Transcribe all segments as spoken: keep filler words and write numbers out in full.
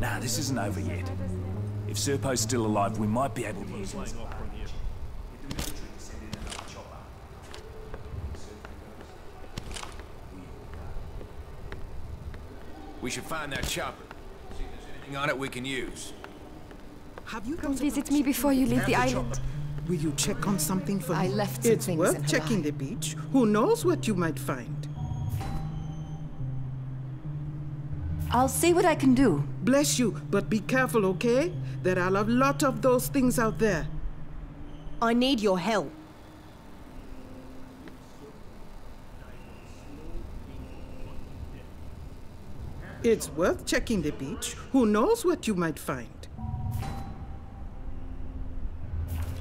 Nah, this isn't over yet. If Serpo's still alive, we might be able to use him. We should find that chopper. See if there's anything on it we can use. Have you come visit me before you leave the island? Will you check on something for me? I left some things in Halai. It's worth checking the beach. Who knows what you might find? I'll see what I can do. Bless you, but be careful, okay? There are a lot of those things out there. I need your help. It's worth checking the beach. Who knows what you might find?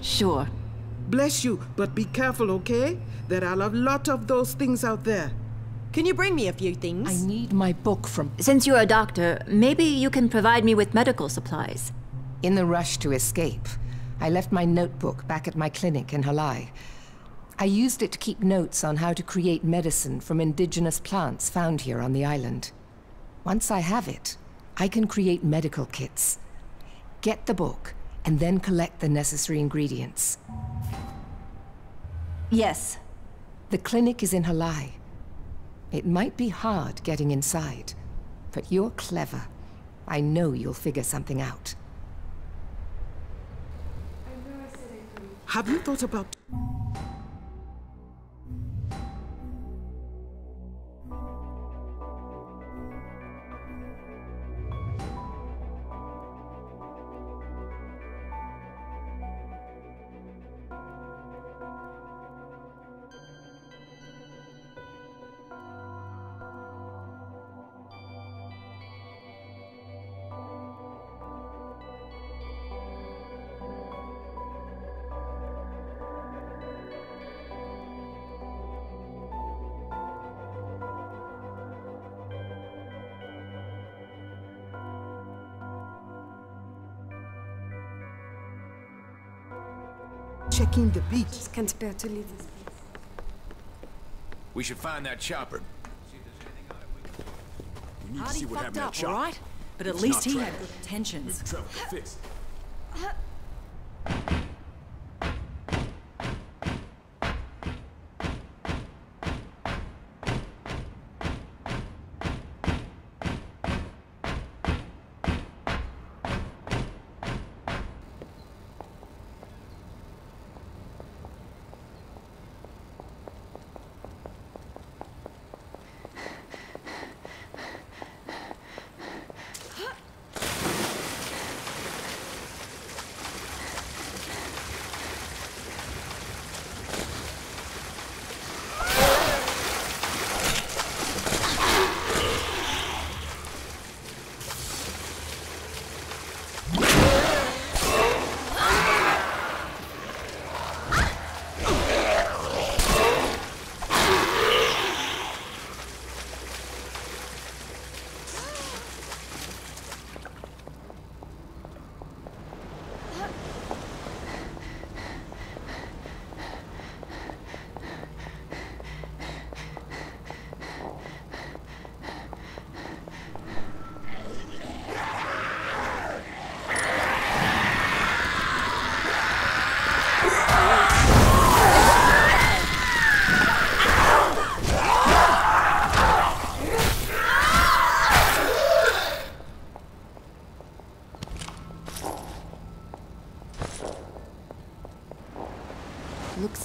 Sure. Bless you, but be careful, okay? There are a lot of those things out there. Can you bring me a few things? I need my book from... Since you're a doctor, maybe you can provide me with medical supplies. In the rush to escape, I left my notebook back at my clinic in Halai. I used it to keep notes on how to create medicine from indigenous plants found here on the island. Once I have it, I can create medical kits. Get the book, and then collect the necessary ingredients. Yes. The clinic is in Halai. It might be hard getting inside, but you're clever. I know you'll figure something out. Have you thought about... Checking the beach. Just can't bear to leave this place. We should find that chopper. See if there's anything on it. We need Hardy to see what happened up, to that right? But it's at least he travel. Had good intentions. We've traveled to fix.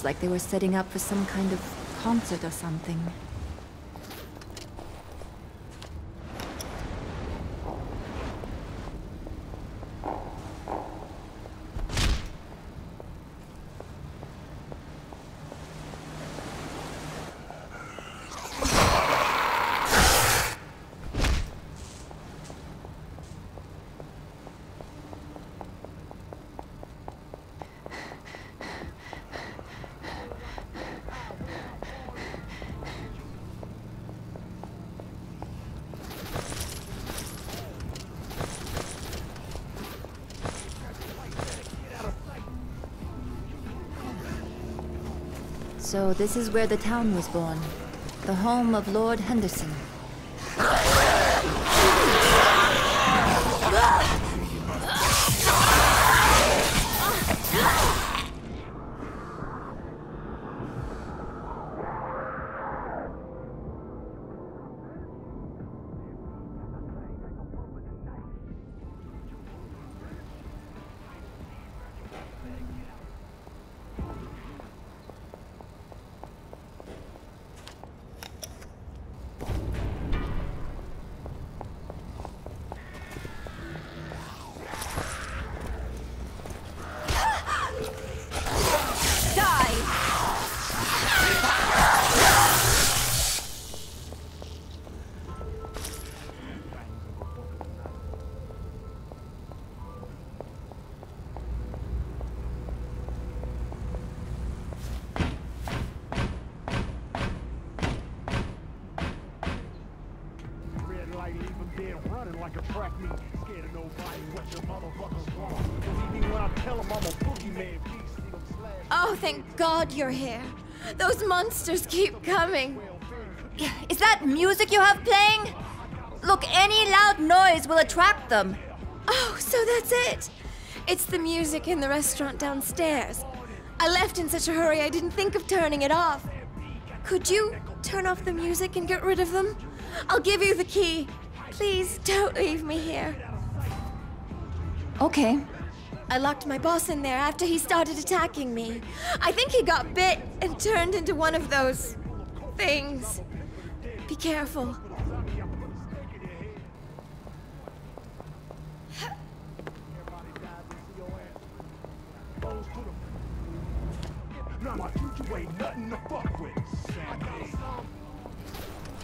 Like they were setting up for some kind of concert or something. So this is where the town was born, the home of Lord Henderson. Oh, thank God you're here. Those monsters keep coming. Is that music you have playing? Look, any loud noise will attract them. Oh, so that's it. It's the music in the restaurant downstairs. I left in such a hurry I didn't think of turning it off. Could you turn off the music and get rid of them? I'll give you the key. Please don't leave me here. Okay. I locked my boss in there after he started attacking me. I think he got bit and turned into one of those things. Be careful. My future ain't nothing to fuck with.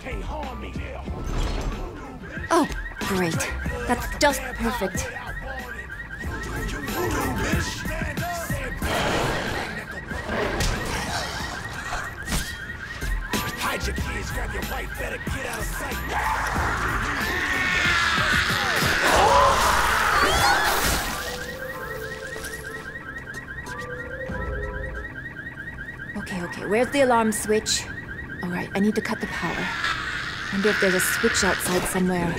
Can't harm me. Oh, great. That's just perfect. Hide your kids, grab your wife, better get out of sight. Okay, okay, where's the alarm switch? All right, I need to cut the power. Wonder if there's a switch outside somewhere.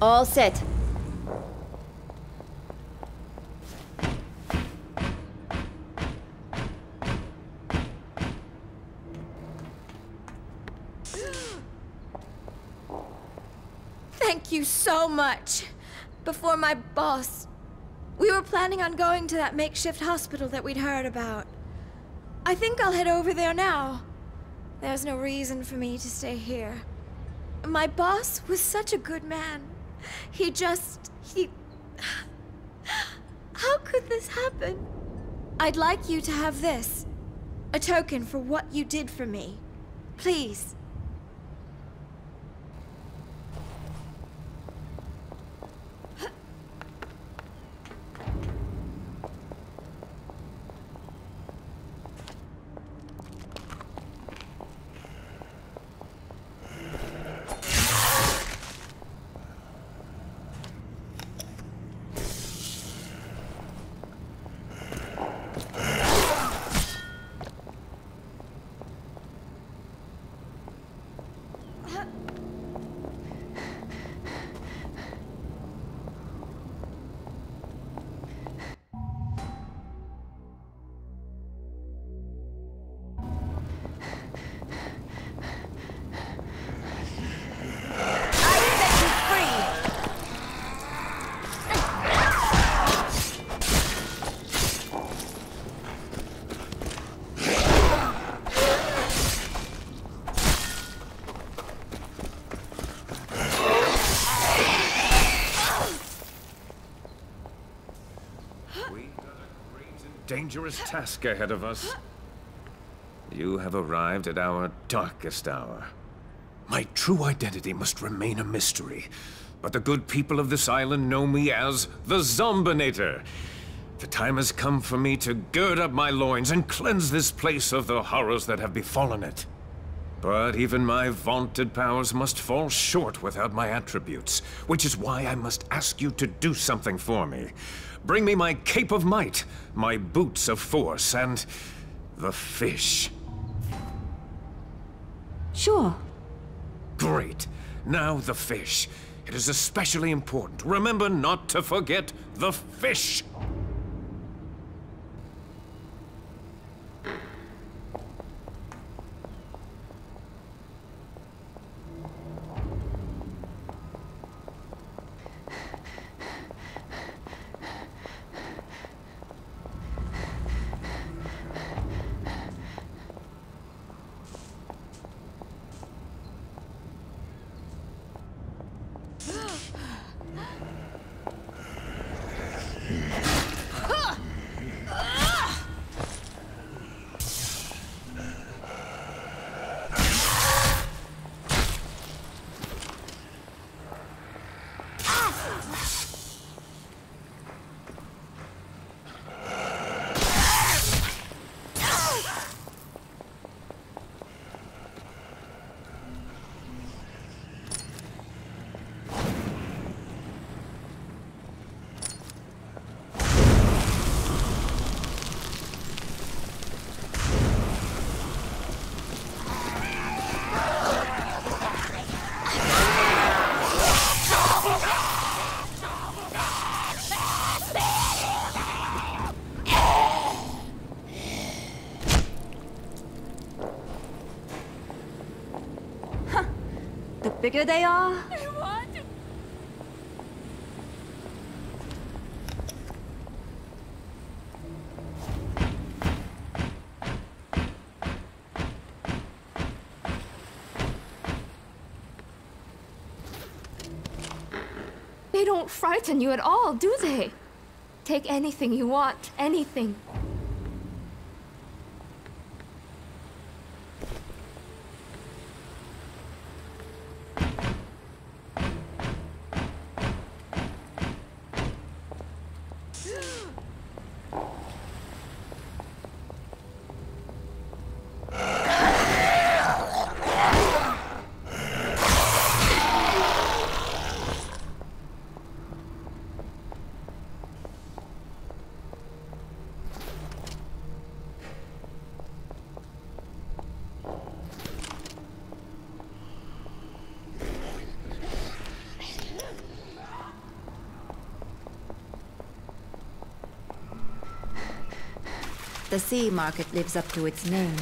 All set. Thank you so much. Before my boss, we were planning on going to that makeshift hospital that we'd heard about. I think I'll head over there now. There's no reason for me to stay here. My boss was such a good man. He just... he... How could this happen? I'd like you to have this. A token for what you did for me. Please. Dangerous task ahead of us. You have arrived at our darkest hour. My true identity must remain a mystery, but the good people of this island know me as the Zombinator. The time has come for me to gird up my loins and cleanse this place of the horrors that have befallen it. But even my vaunted powers must fall short without my attributes, which is why I must ask you to do something for me. Bring me my cape of might, my boots of force, and the fish. Sure. Great. Now the fish. It is especially important. Remember not to forget the fish. bigger they are. What? They don't frighten you at all, do they? Take anything you want, anything. The sea market lives up to its name.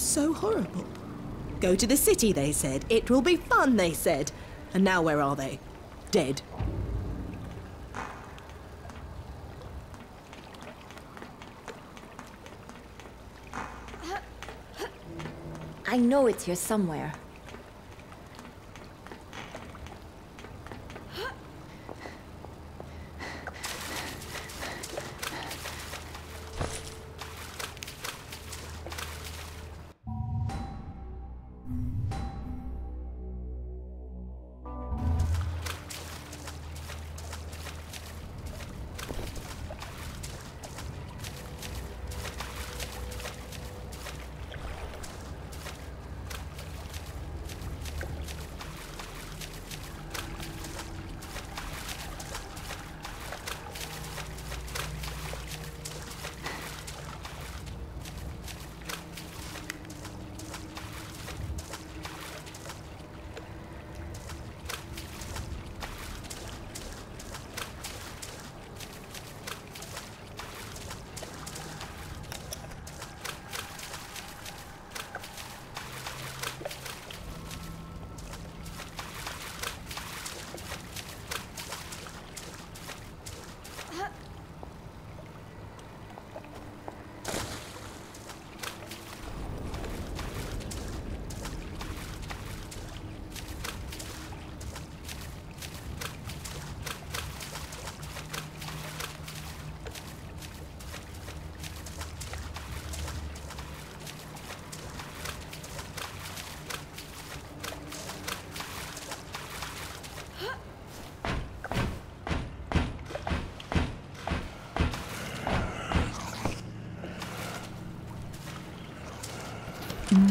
So horrible. Go to the city, they said. It will be fun, they said. And now where are they? Dead. I know it's here somewhere.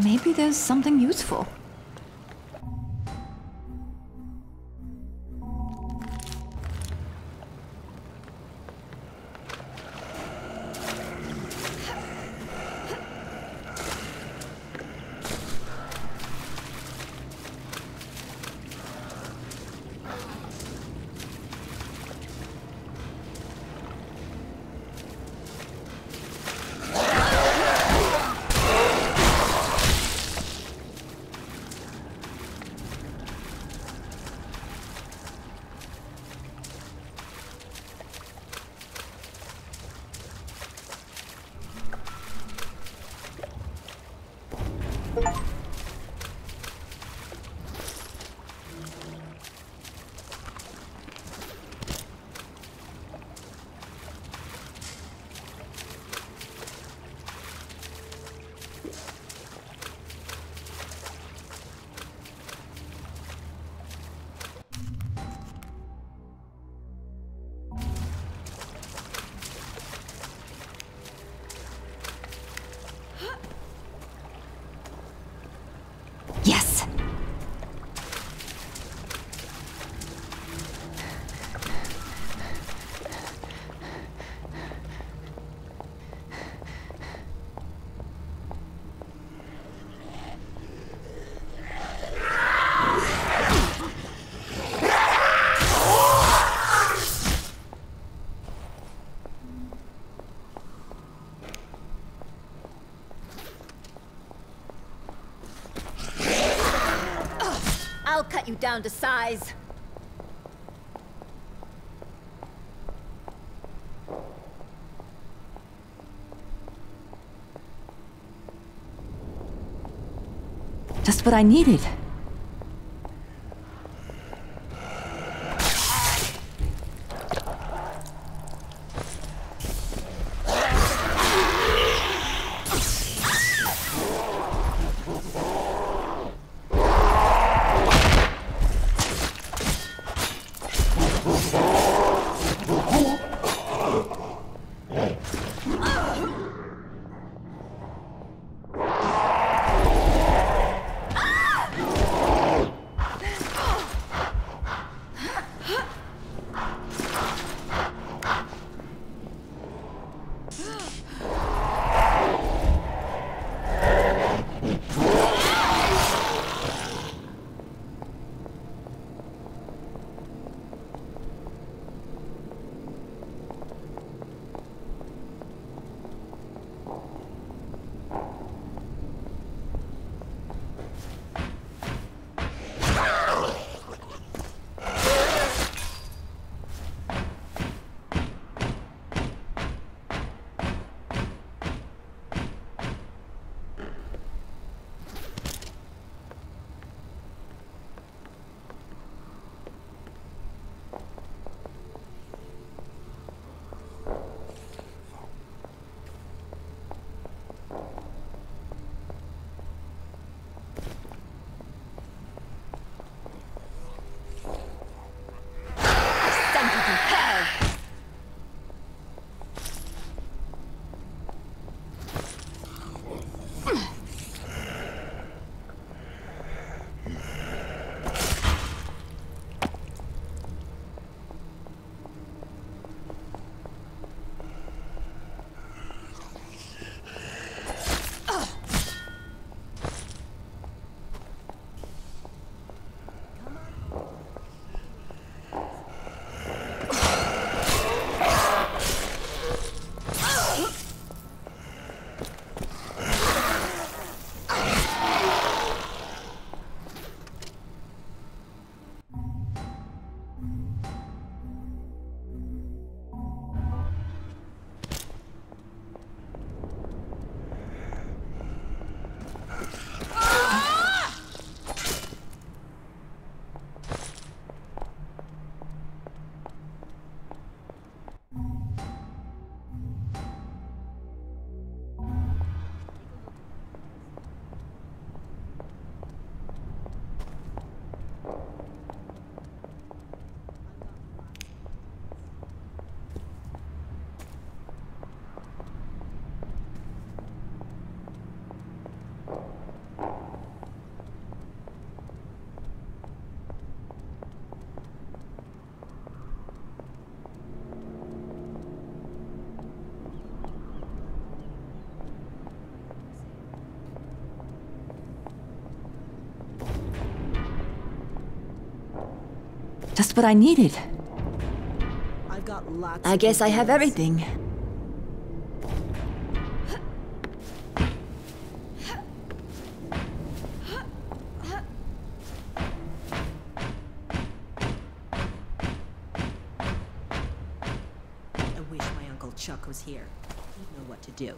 Maybe there's something useful. Yes! You down to size. Just what I needed. Just what I needed. I've got lots I guess I have everything. I wish my Uncle Chuck was here. He'd know what to do.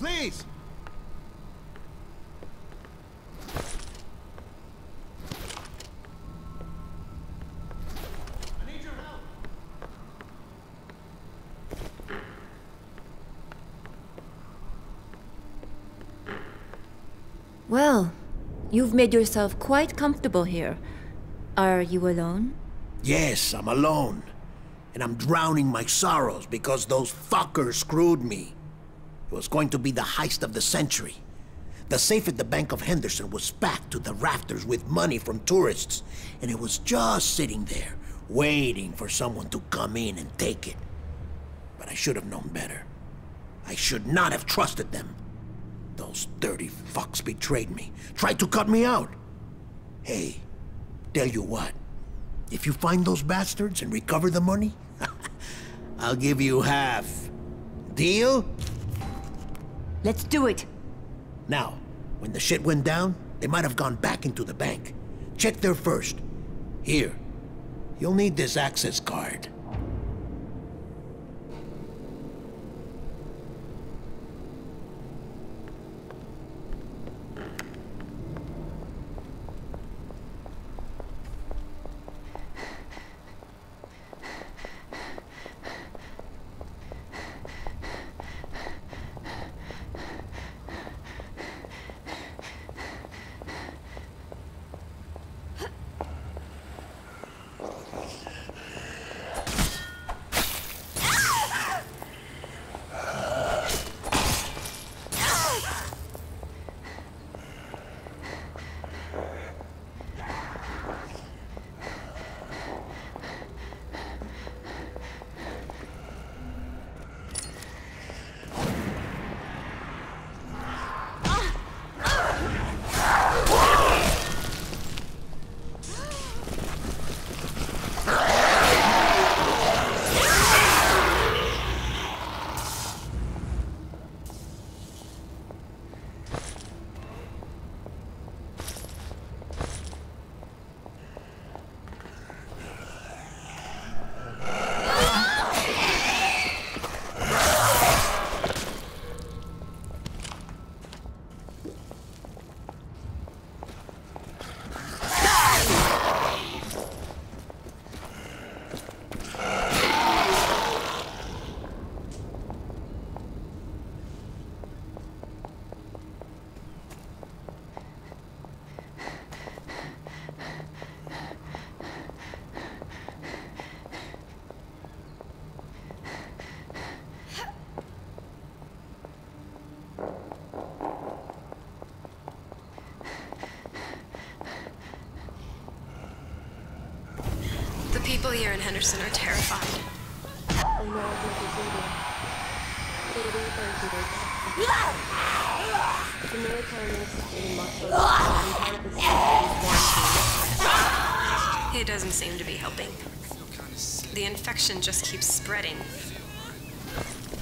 please! Well, you've made yourself quite comfortable here. Are you alone? Yes, I'm alone. And I'm drowning my sorrows because those fuckers screwed me. It was going to be the heist of the century. The safe at the Bank of Henderson was packed to the rafters with money from tourists, and it was just sitting there, waiting for someone to come in and take it. But I should have known better. I should not have trusted them. Those dirty fucks betrayed me, tried to cut me out. Hey, tell you what, if you find those bastards and recover the money, I'll give you half. Deal? Let's do it. Now, when the shit went down, they might have gone back into the bank. Check there first. Here, you'll need this access card. People here in Henderson are terrified. It doesn't seem to be helping. The infection just keeps spreading.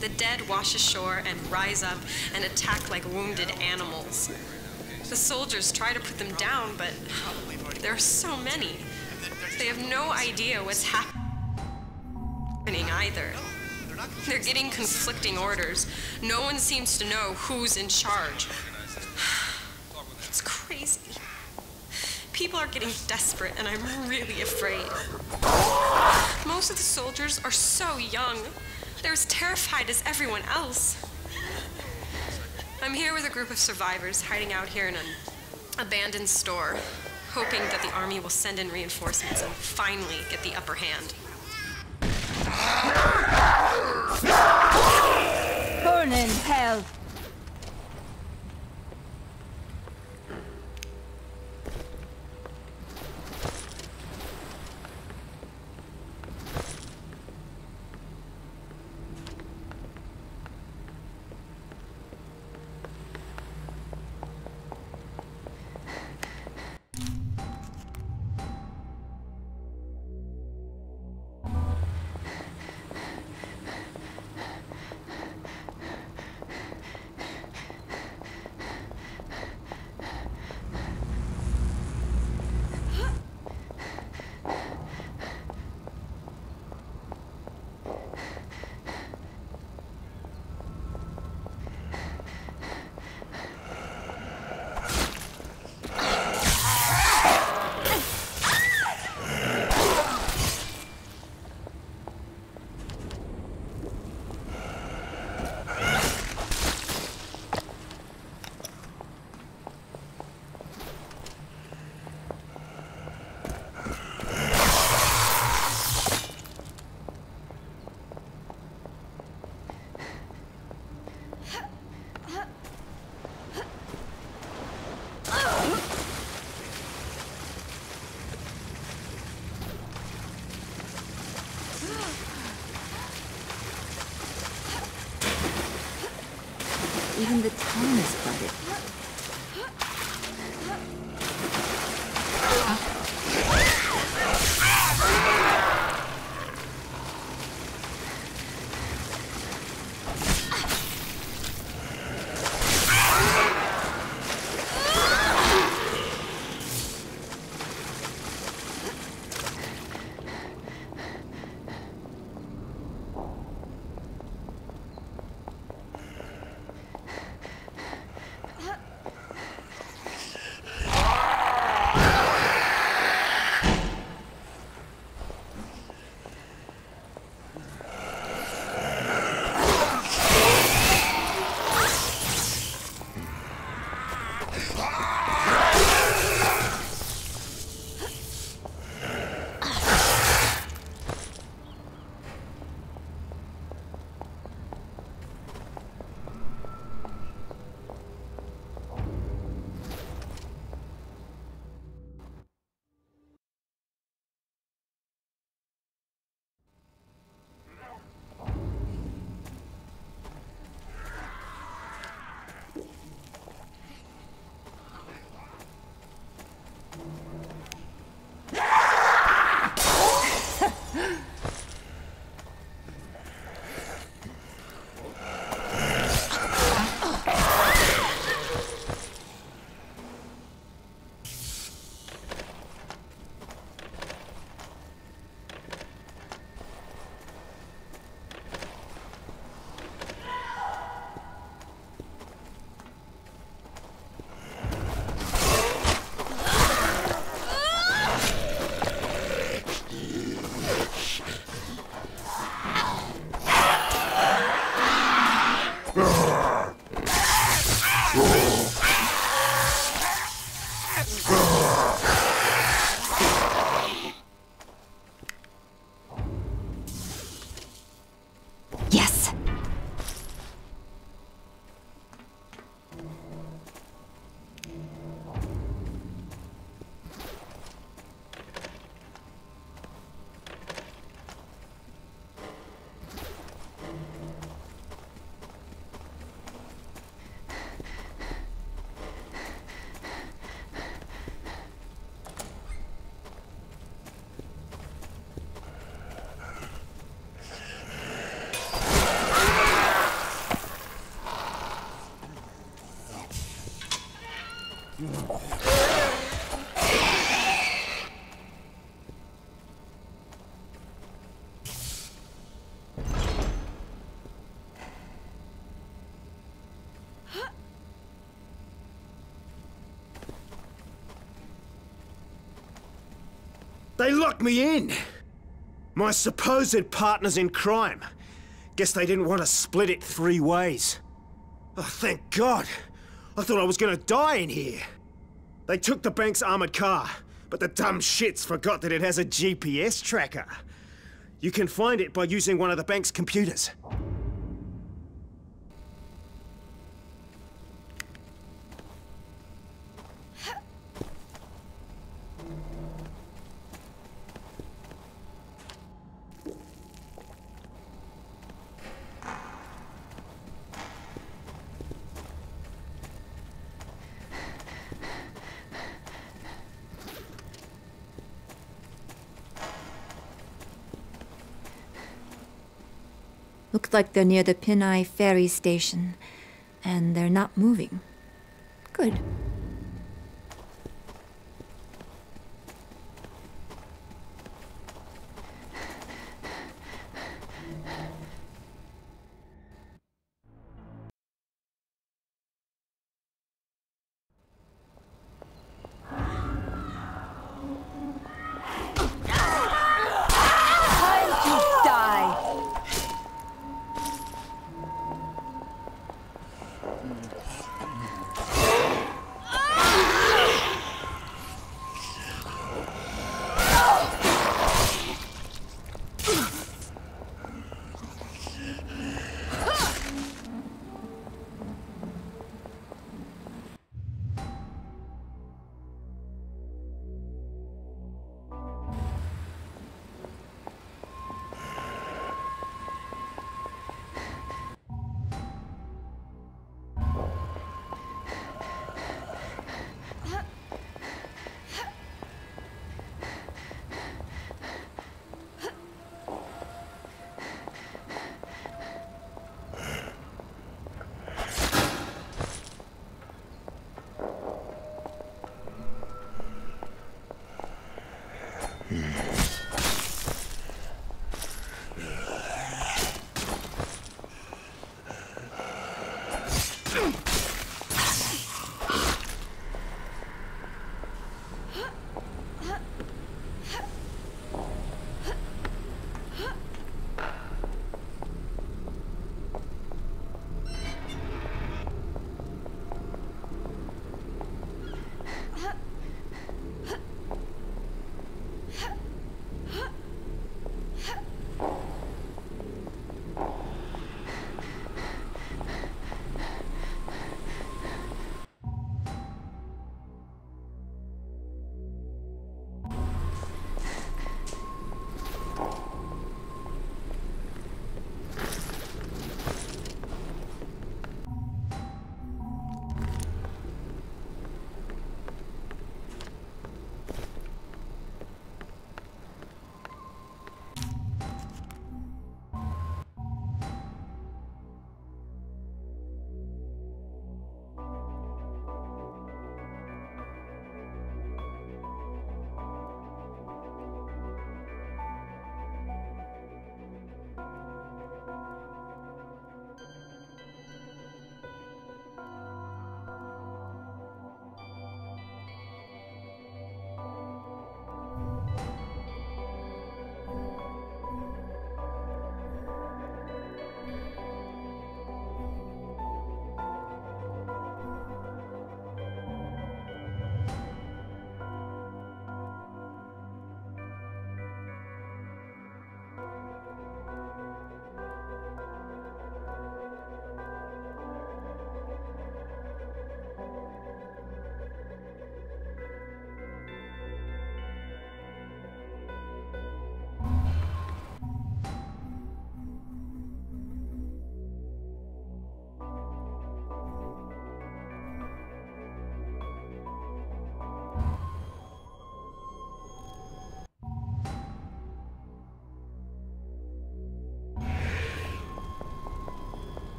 The dead wash ashore and rise up and attack like wounded animals. The soldiers try to put them down, but there are so many. They have no idea what's happening either. They're getting conflicting orders. No one seems to know who's in charge. It's crazy. People are getting desperate, and I'm really afraid. Most of the soldiers are so young. They're as terrified as everyone else. I'm here with a group of survivors hiding out here in an abandoned store, hoping that the army will send in reinforcements and finally get the upper hand. Burn in hell! Even the town is flooded. They locked me in! My supposed partners in crime. Guess they didn't want to split it three ways. Oh, thank God! I thought I was gonna die in here! They took the bank's armored car, but the dumb shits forgot that it has a G P S tracker. You can find it by using one of the bank's computers. Looks like they're near the Pinai Ferry Station, and they're not moving. Good.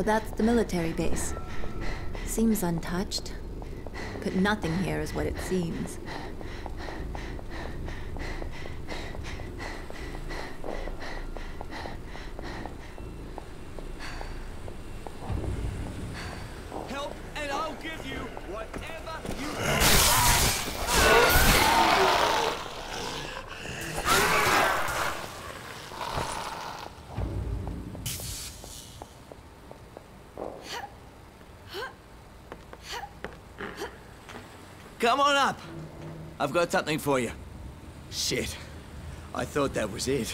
So that's the military base. Seems untouched. But nothing here is what it seems. Come on up! I've got something for you. Shit. I thought that was it.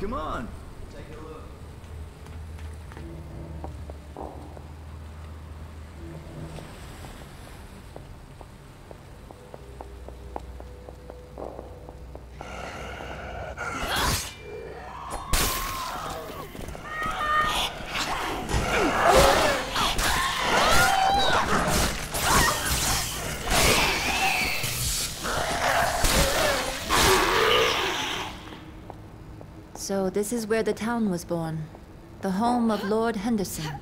Come on, take a look. So this is where the town was born, the home of Lord Henderson.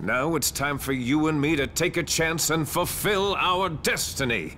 Now it's time for you and me to take a chance and fulfill our destiny.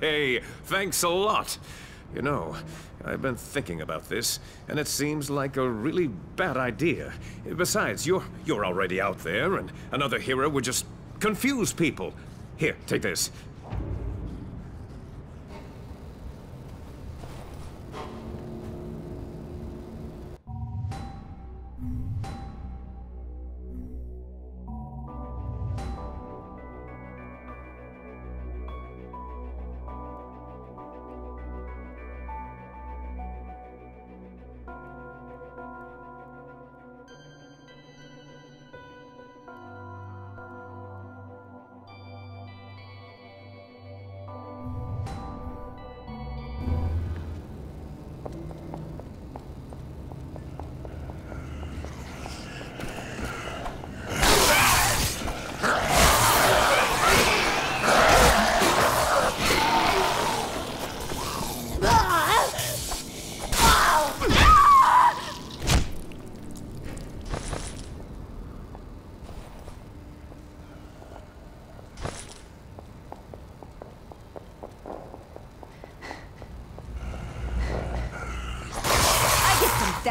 Hey, thanks a lot. You know, I've been thinking about this, and it seems like a really bad idea. Besides, you're you're already out there, and another hero would just confuse people. Here, take this.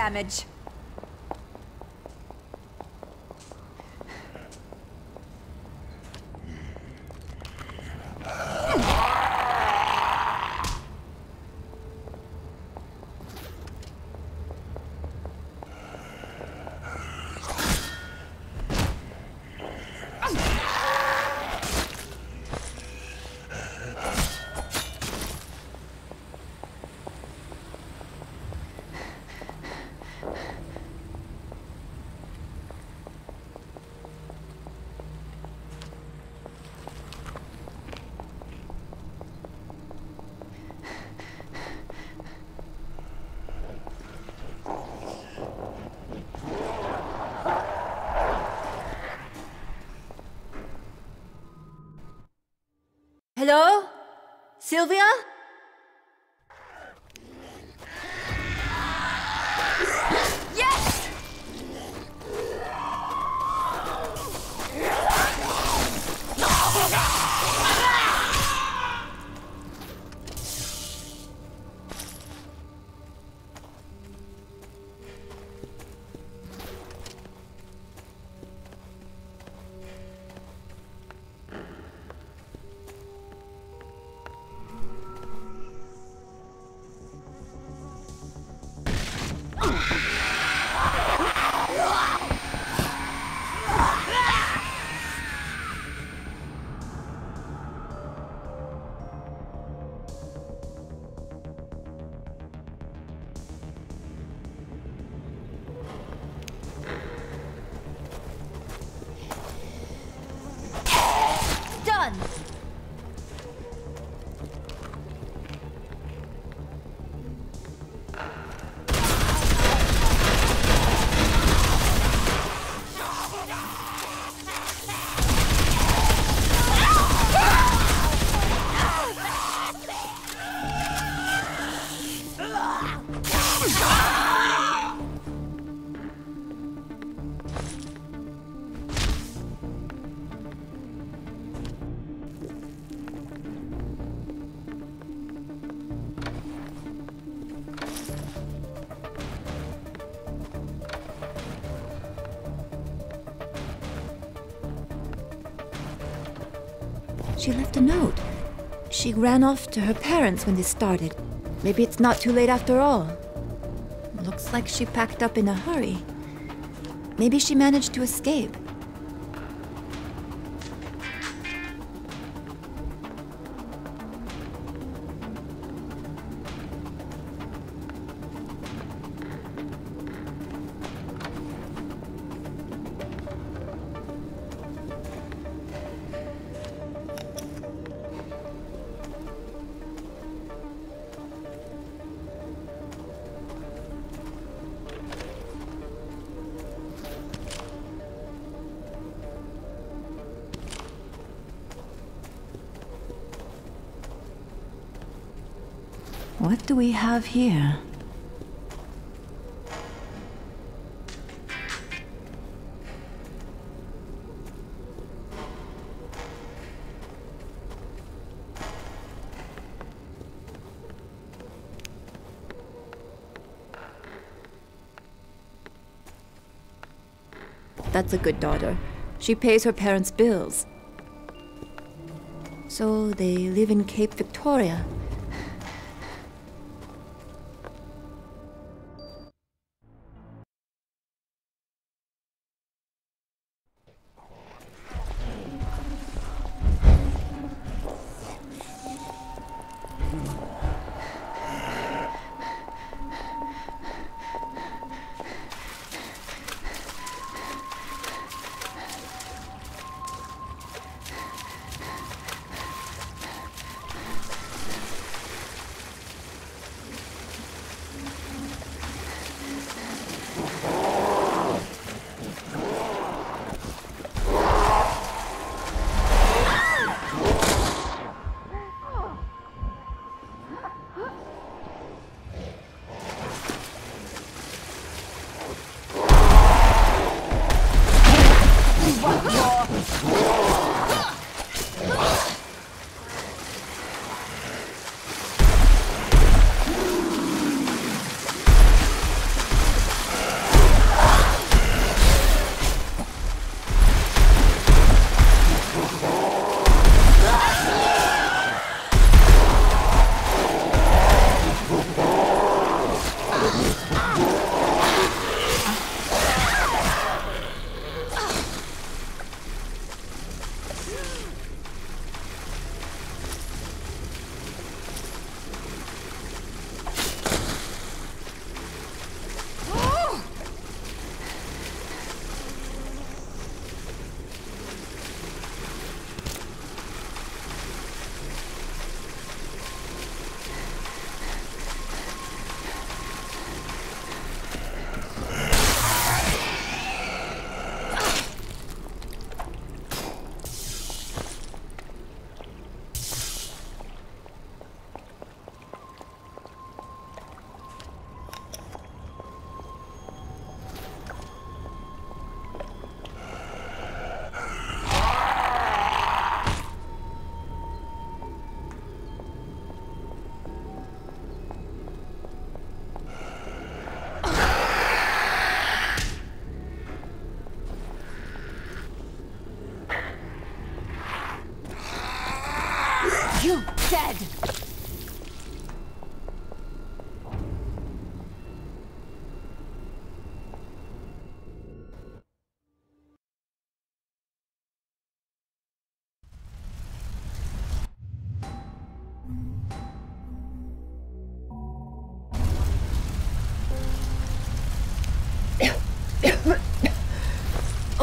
Damage. Hello? Sylvia? She left a note. She ran off to her parents when this started. Maybe it's not too late after all. Looks like she packed up in a hurry. Maybe she managed to escape. What do we have here? That's a good daughter. She pays her parents' bills. So they live in Cape Victoria.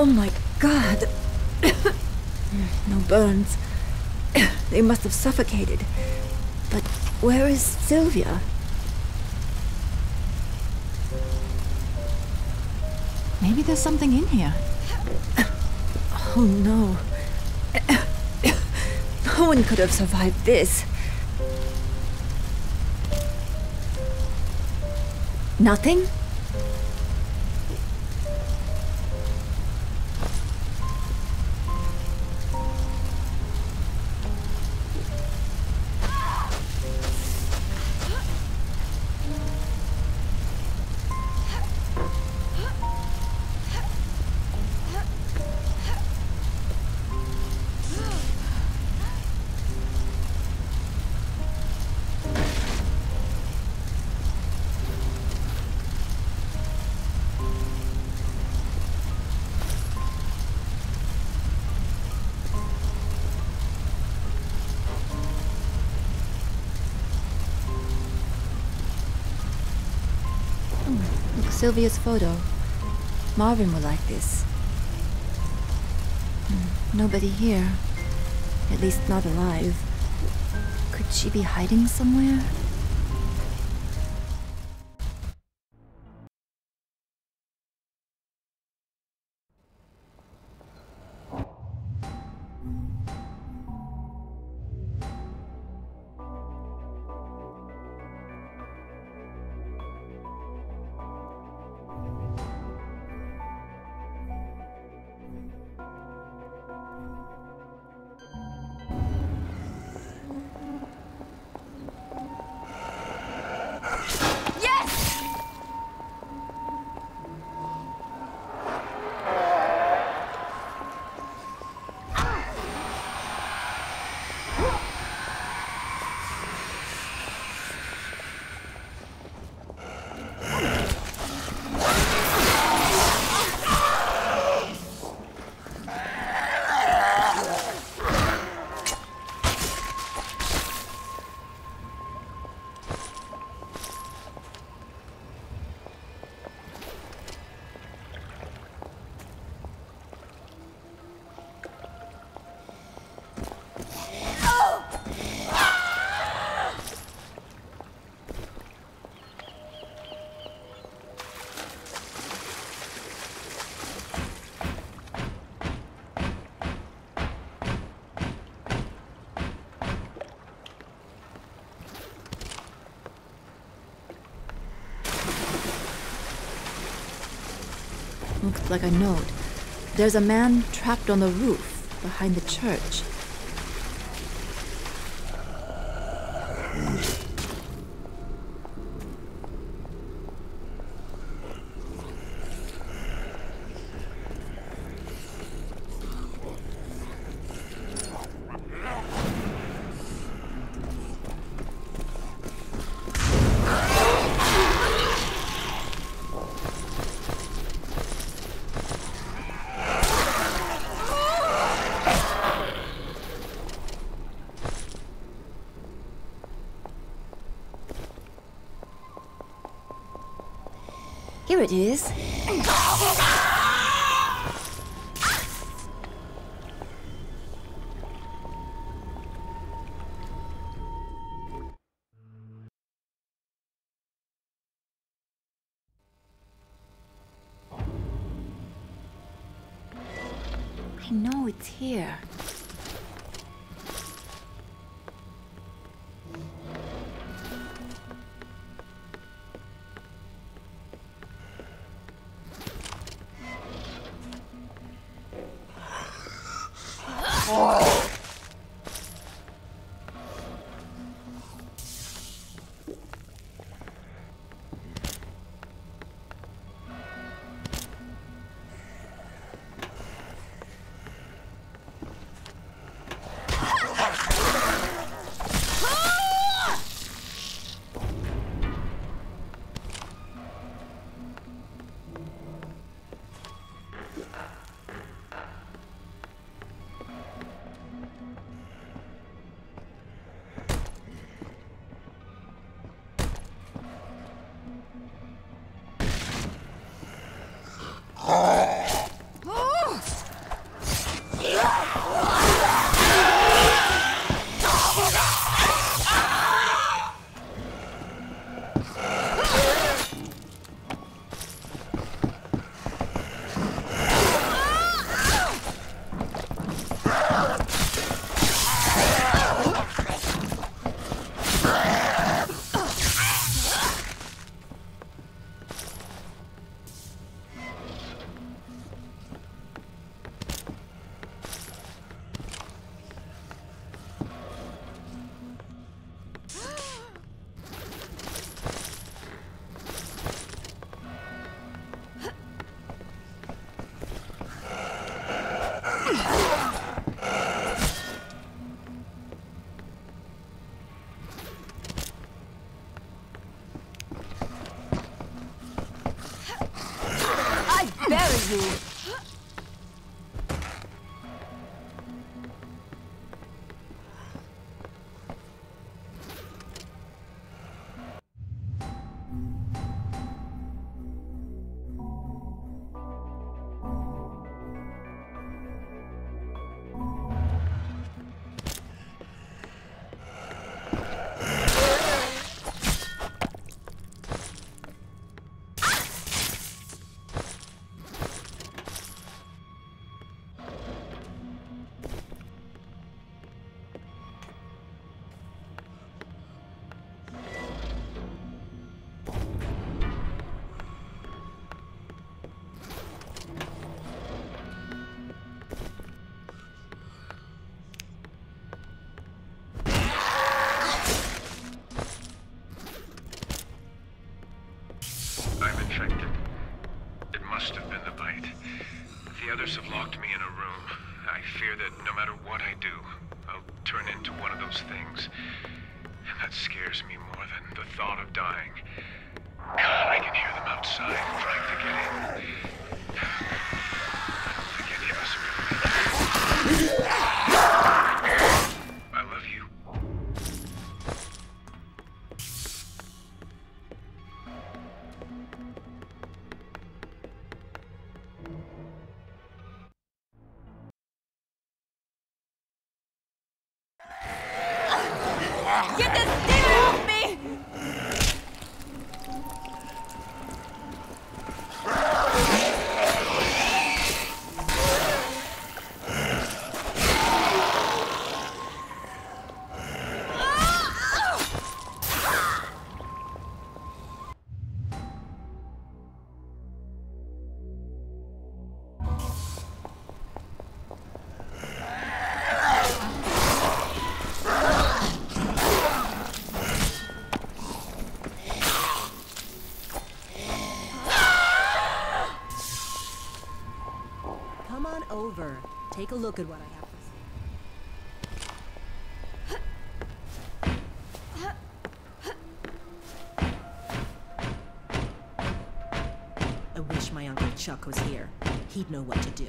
Oh my God! No burns. They must have suffocated. But where is Sylvia? Maybe there's something in here. Oh no. No one could have survived this. Nothing? Oh, look, Sylvia's photo. Marvin would like this. Nobody here. At least not alive. Could she be hiding somewhere? Looked like a note. There's a man trapped on the roof behind the church. Here it is. I know it's here. I'm infected. It must have been the bite. The others have locked me in a room. I fear that no matter what I do, I'll turn into one of those things. And that scares me more than the thought of dying. God, I can hear them outside trying to get in. I don't think any of us are. I love you. Get this demon off me! Over. Take a look at what I have. I wish my Uncle Chuck was here. He'd know what to do.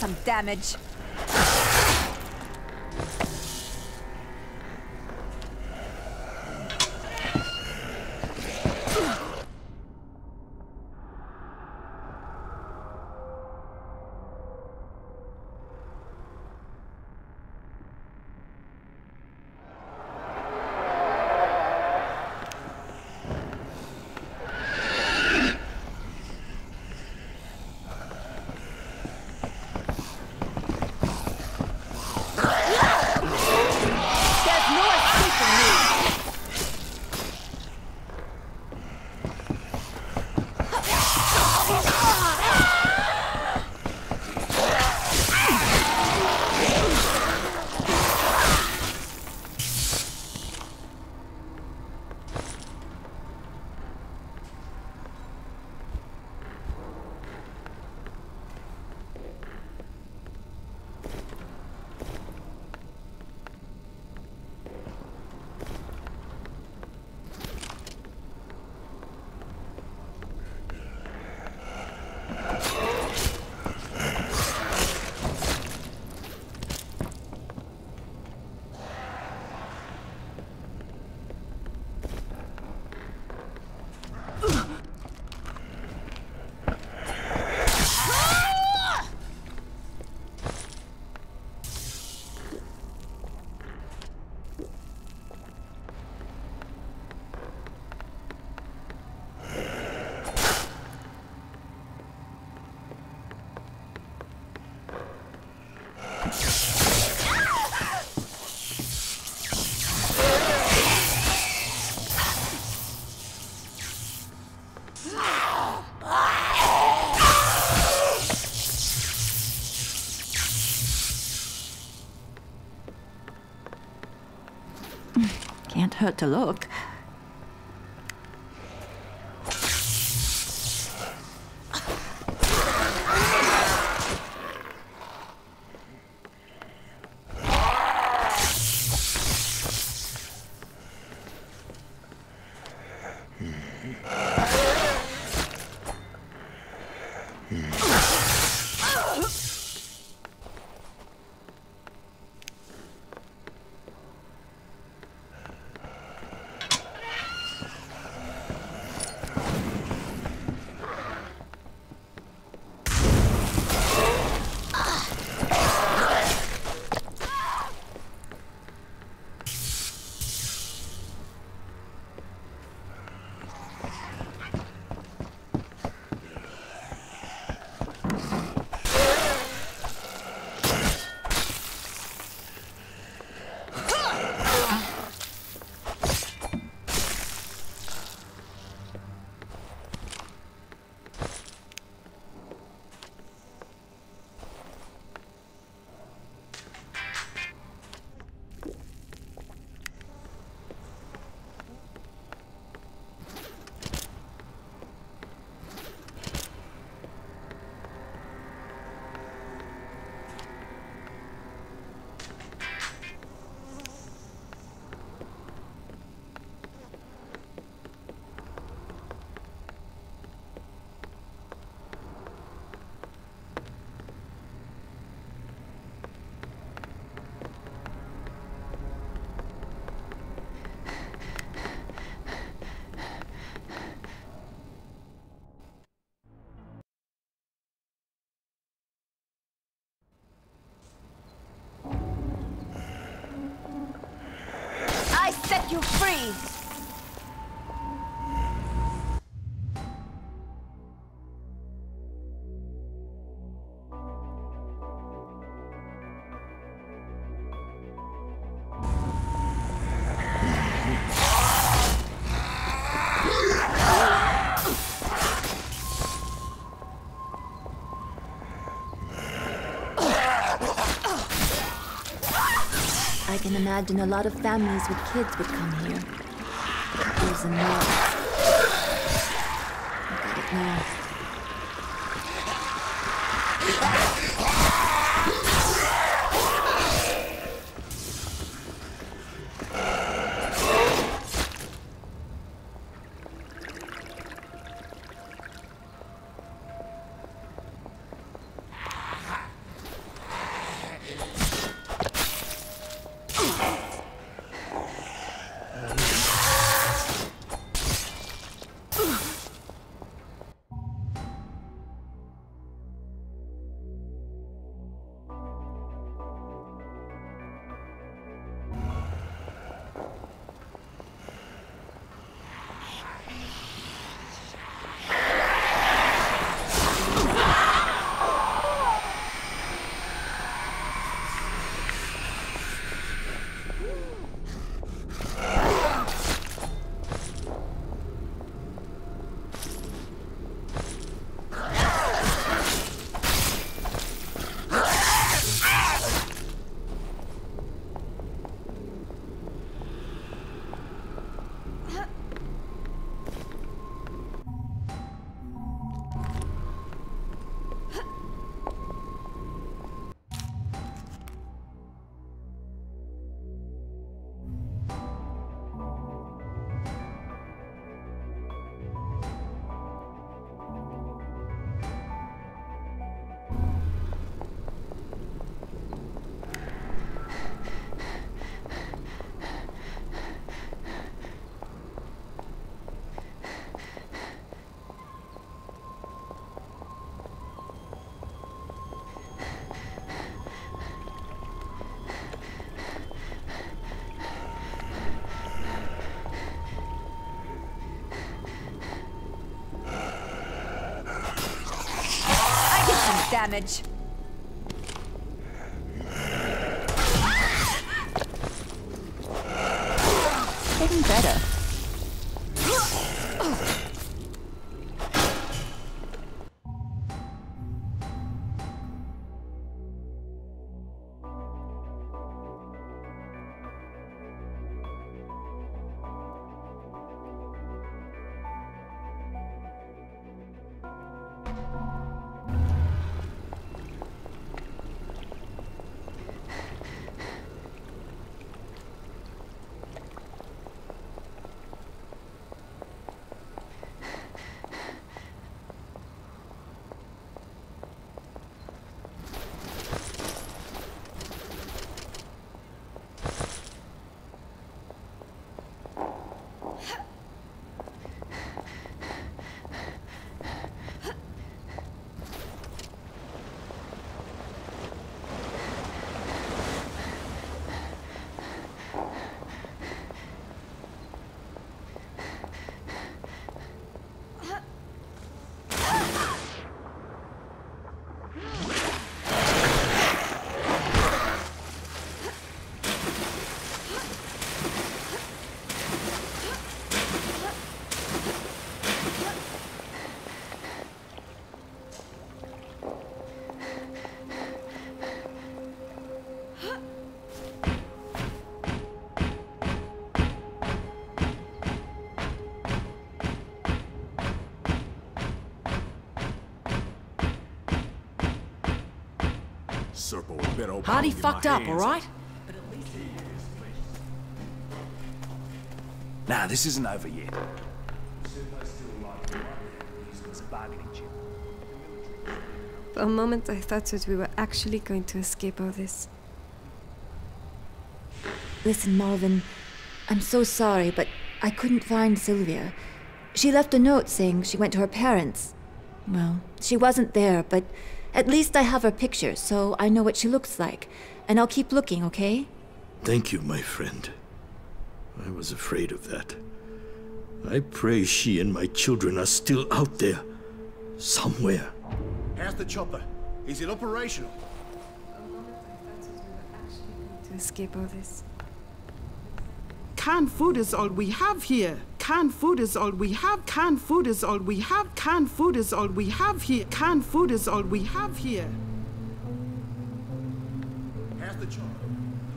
Some damage. hurt to look. Set you free! I can imagine a lot of families with kids would come here. There's a noise. Look at it now. Damage. Getting better. Serpo a bit open. Hardy fucked up, all right? But at least he is, please. Nah, this isn't over yet. For a moment, I thought that we were actually going to escape all this. Listen, Marvin, I'm so sorry, but I couldn't find Sylvia. She left a note saying she went to her parents. Well, she wasn't there, but at least I have her picture, so I know what she looks like. And I'll keep looking, okay? Thank you, my friend. I was afraid of that. I pray she and my children are still out there, somewhere. How's the chopper? Is it operational? To escape all this. Canned food is all we have here. Canned food is all we have. Canned food is all we have. Canned food is all we have here. Canned food is all we have here. How's the chopper?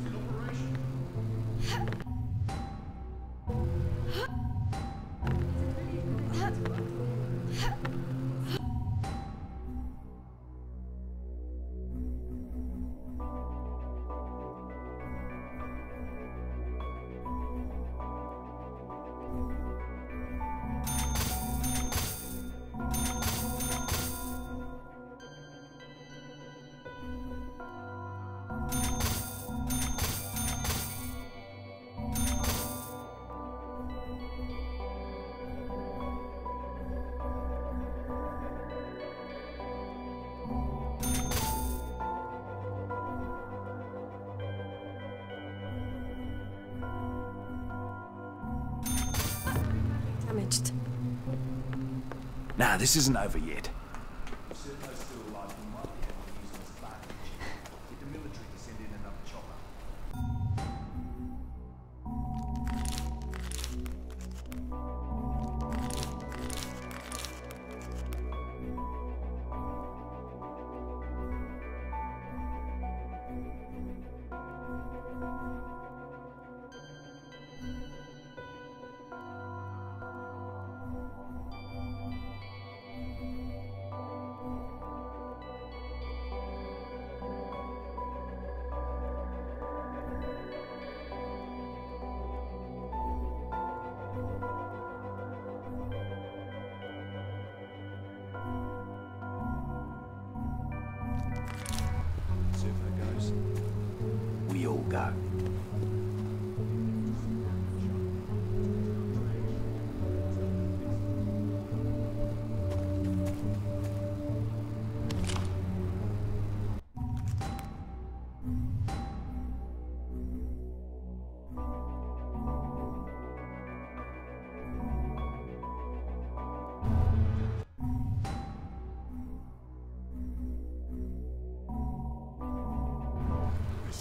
Is it operational? Nah, this isn't over yet.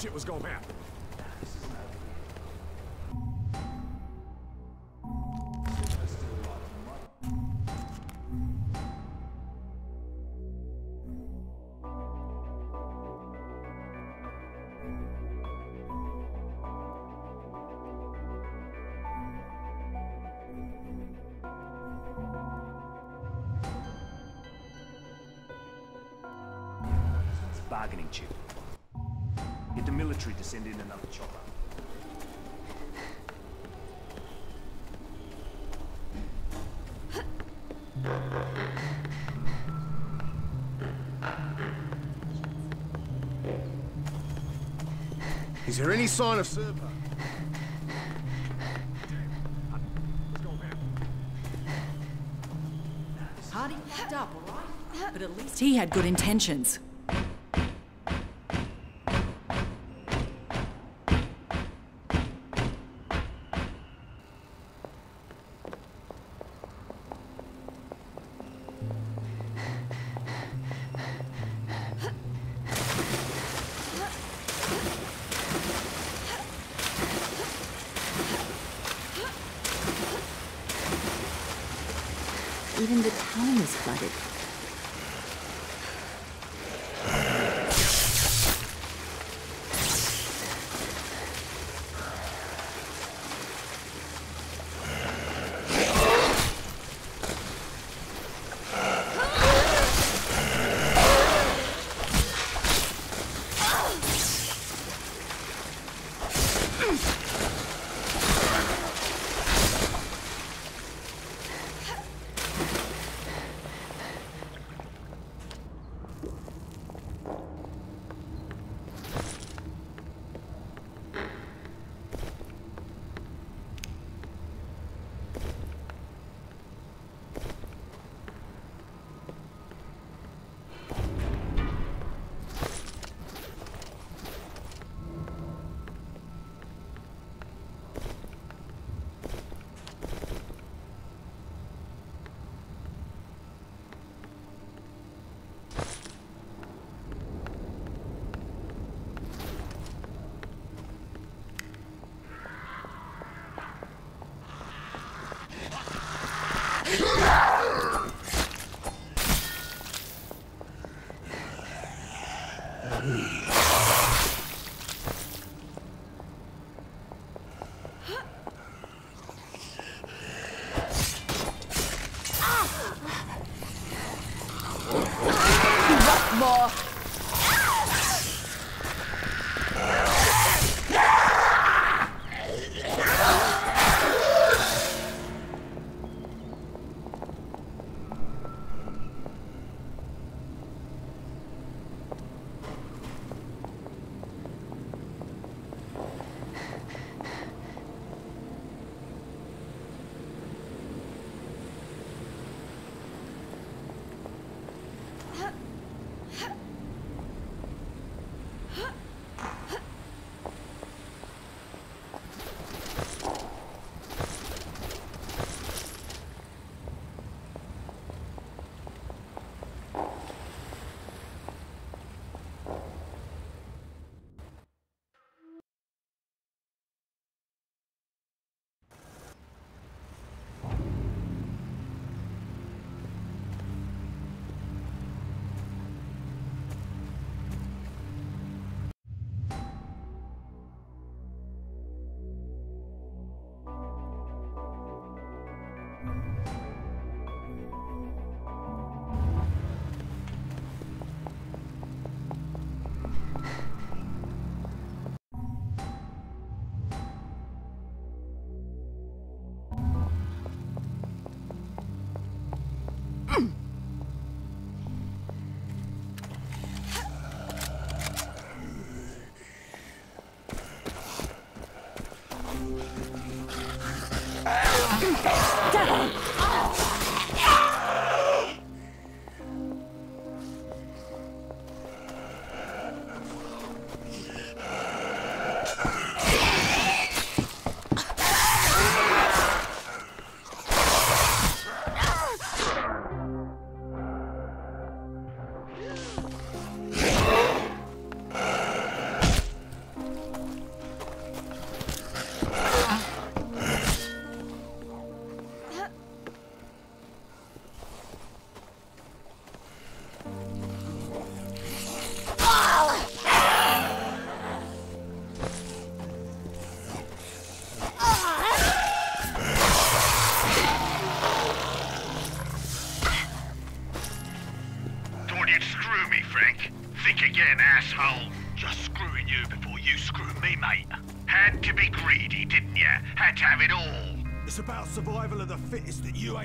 Shit was going bad. It's a bargaining chip. Get the military to send in another chopper. Is there any sign of Serpo? Let's go, man. Hardy fucked up, all right? But at least he had good intentions. Even the town is flooded.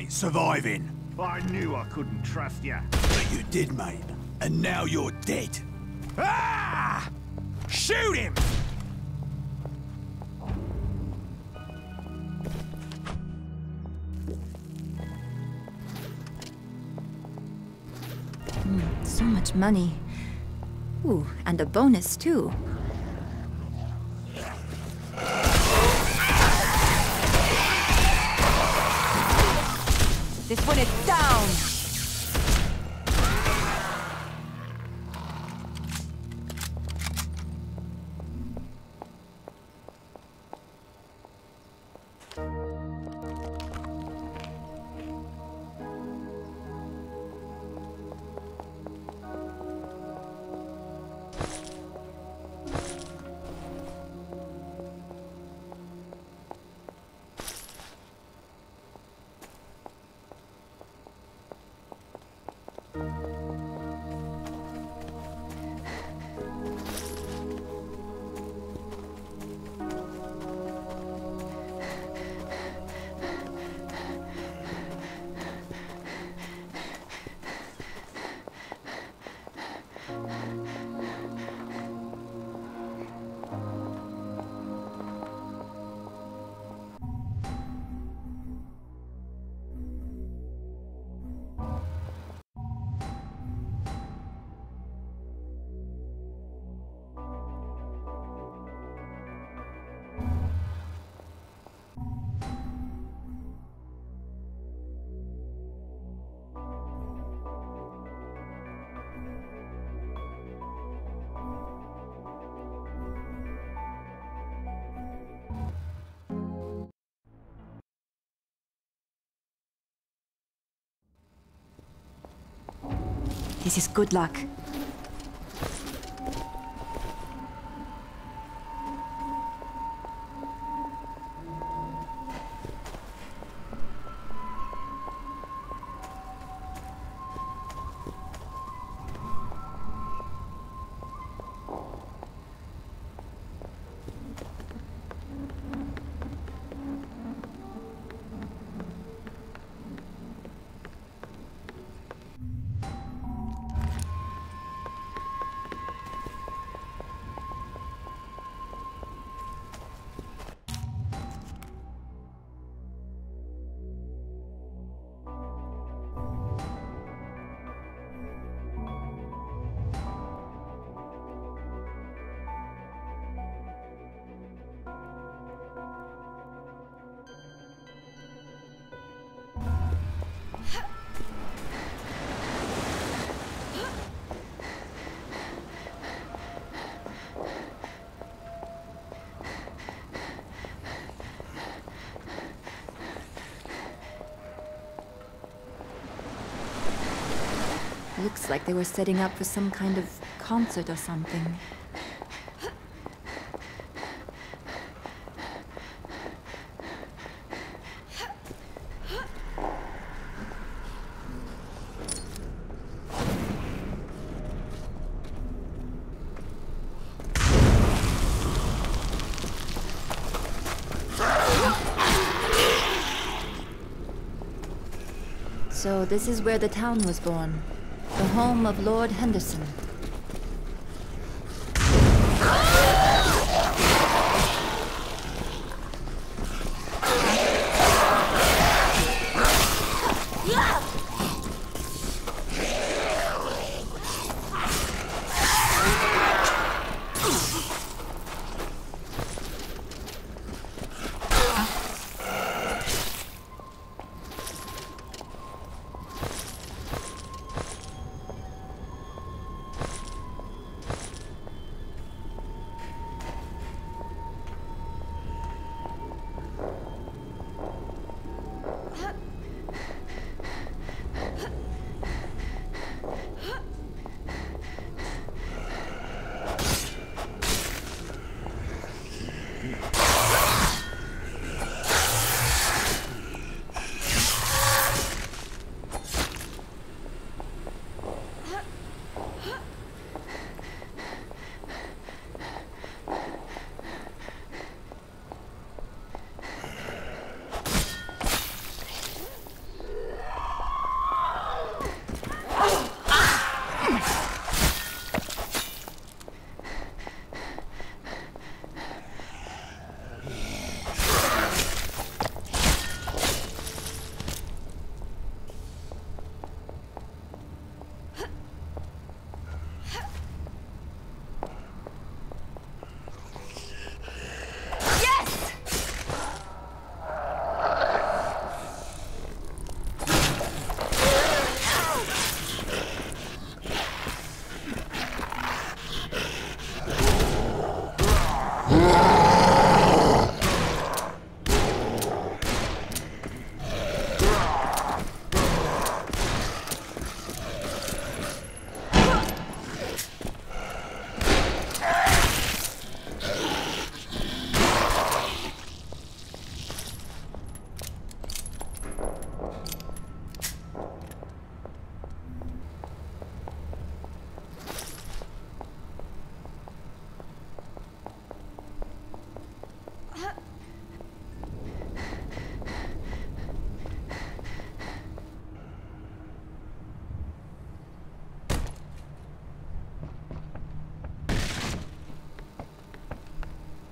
Surviving. I knew I couldn't trust you. But you did, mate. And now you're dead. Ah! Shoot him! Mm, so much money. Ooh, and a bonus too. This one is down! This is good luck. Looks like they were setting up for some kind of concert or something. So this is where the town was born. The home of Lord Henderson.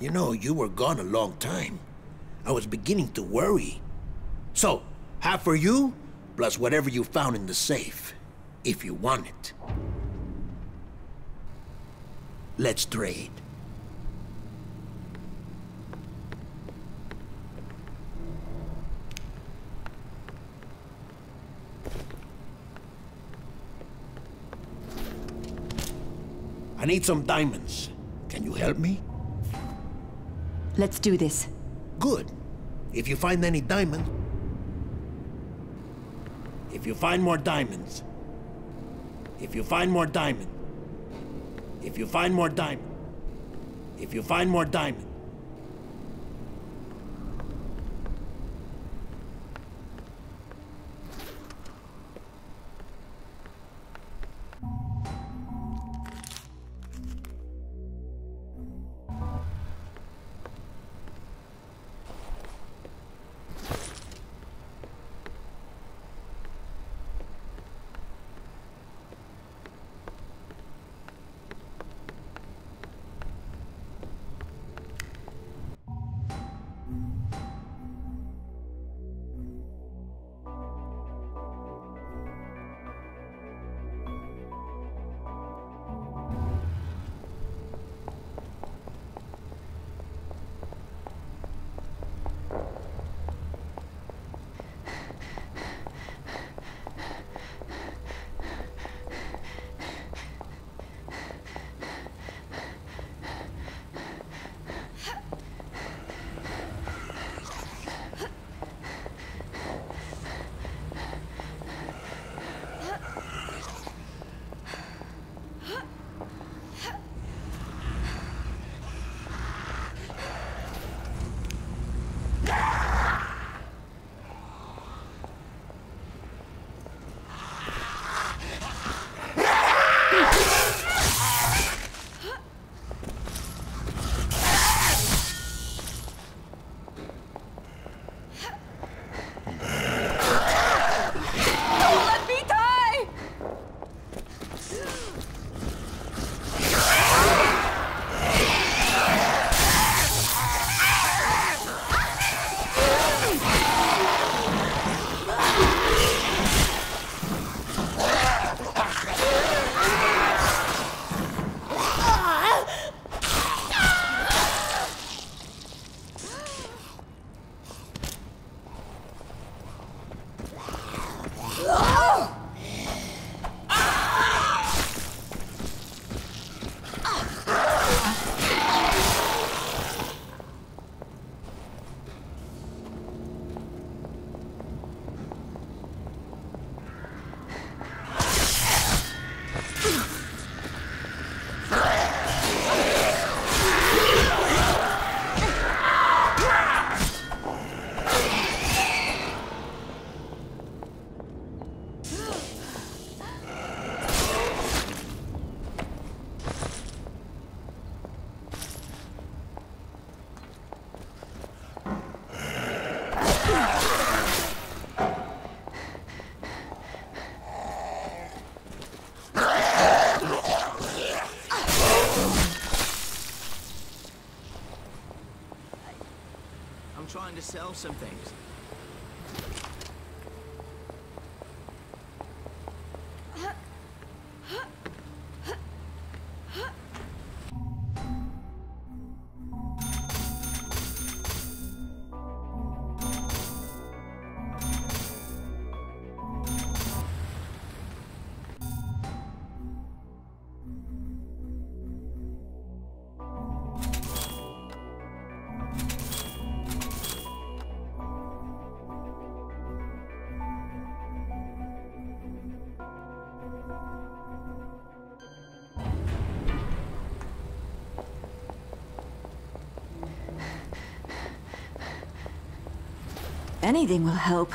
You know, you were gone a long time. I was beginning to worry. So, half for you, plus whatever you found in the safe, if you want it. Let's trade. I need some diamonds. Can you help me? Let's do this. Good. If you find any diamonds... If you find more diamonds... If you find more diamond... If you find more diamond... If you find more diamond... sell some things. Anything will help.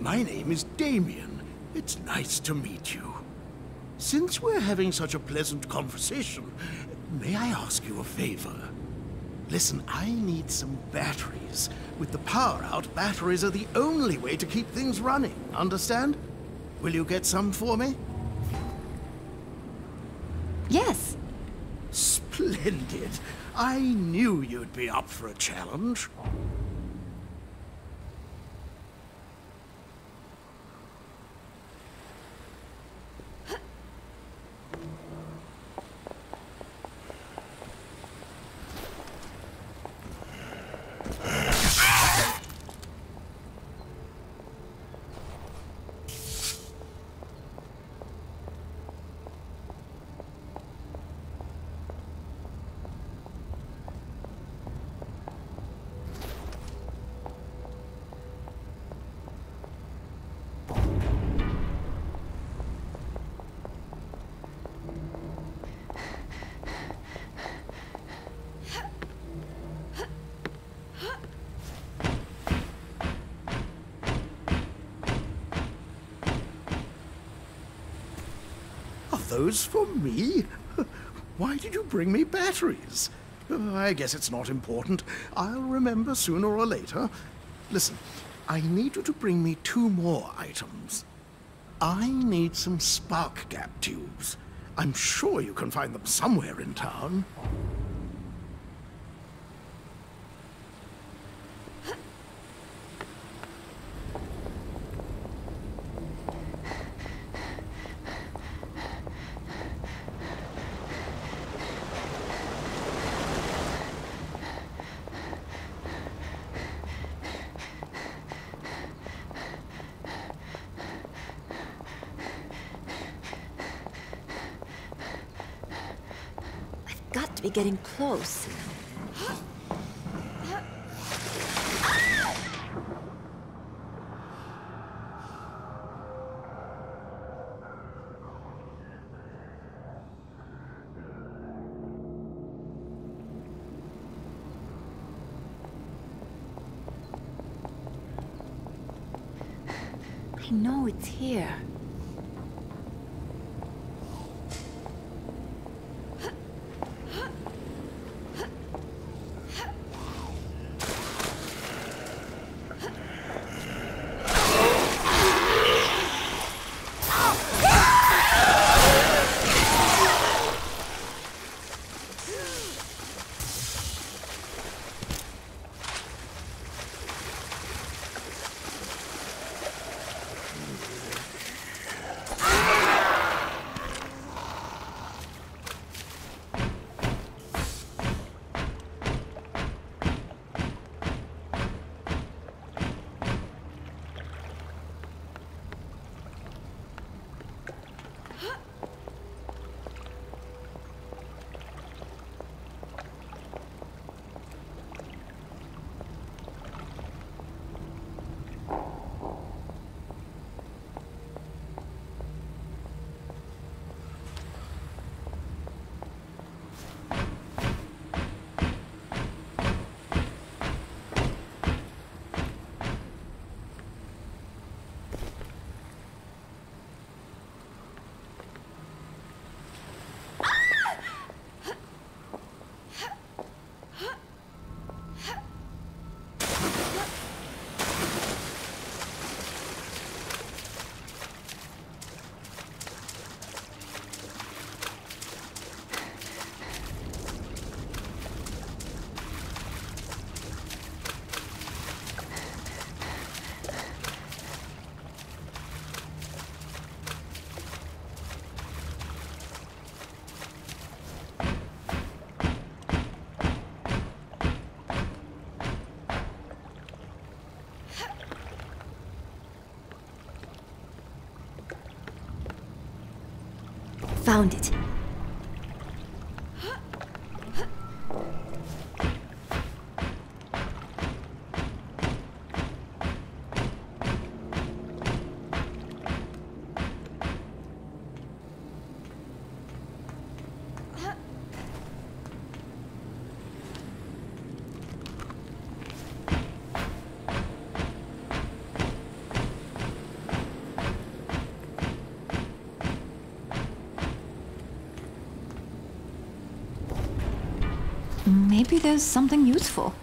My name is Damien. It's nice to meet you. Since we're having such a pleasant conversation, may I ask you a favor? Listen, I need some batteries. With the power out, batteries are the only way to keep things running, understand? Will you get some for me? Yes. Splendid. I knew you'd be up for a challenge. Those for me? Why did you bring me batteries? Uh, I guess it's not important. I'll remember sooner or later. Listen, I need you to bring me two more items. I need some spark gap tubes. I'm sure you can find them somewhere in town. Got to be getting close. I know it's here. found it. Maybe there's something useful.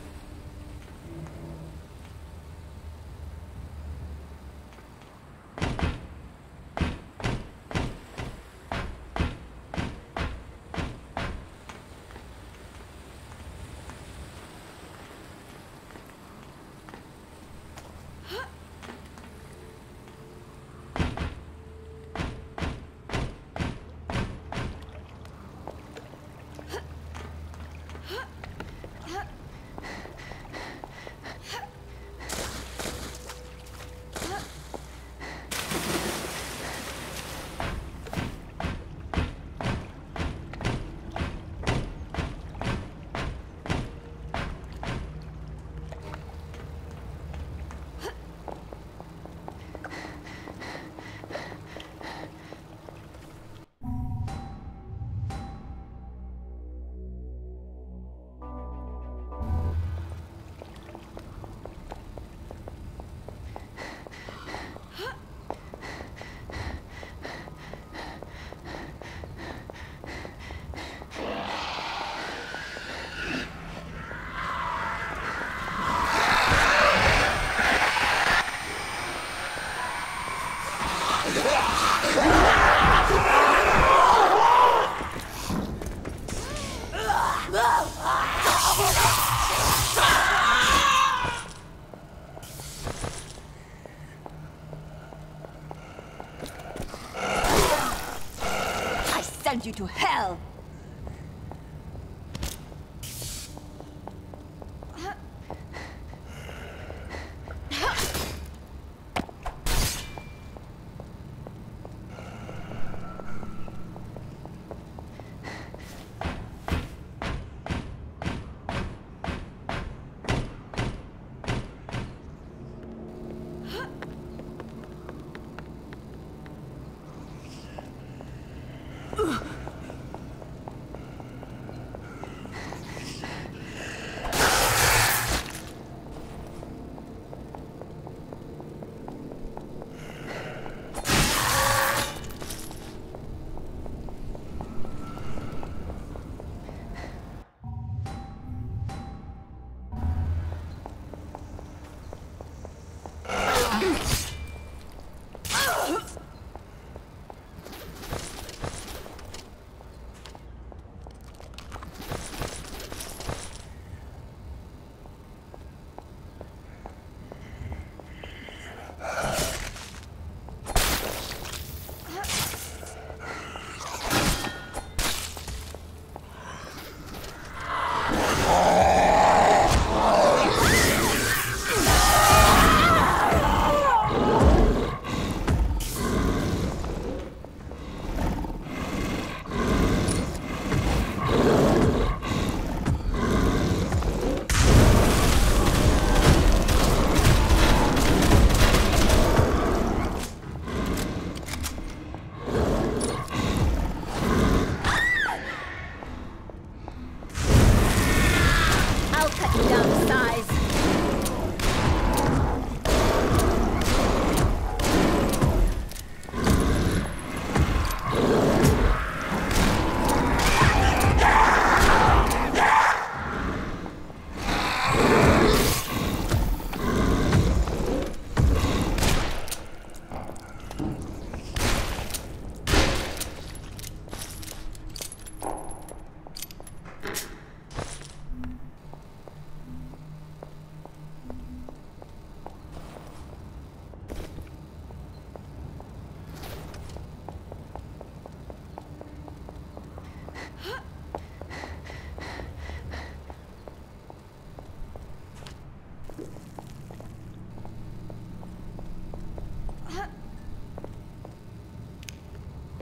You to hell!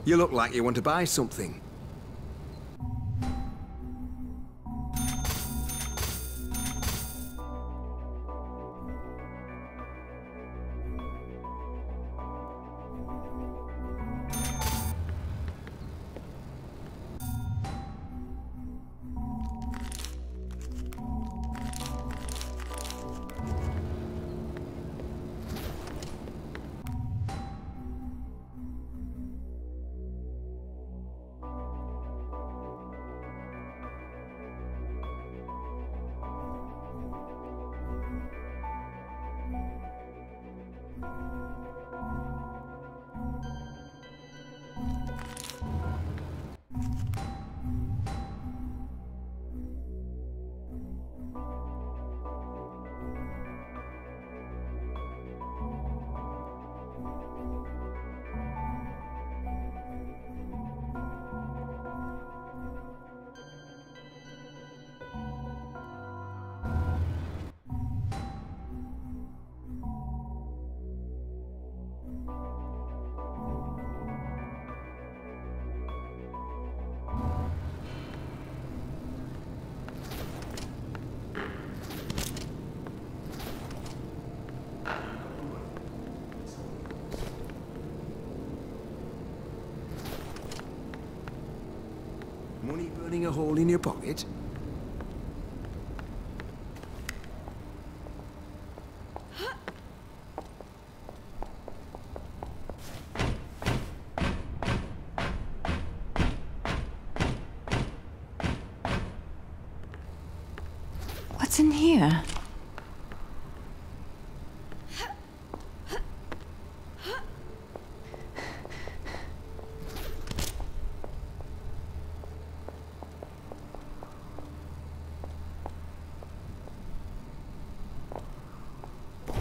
You look like you want to buy something. A hole in your pocket? What's in here?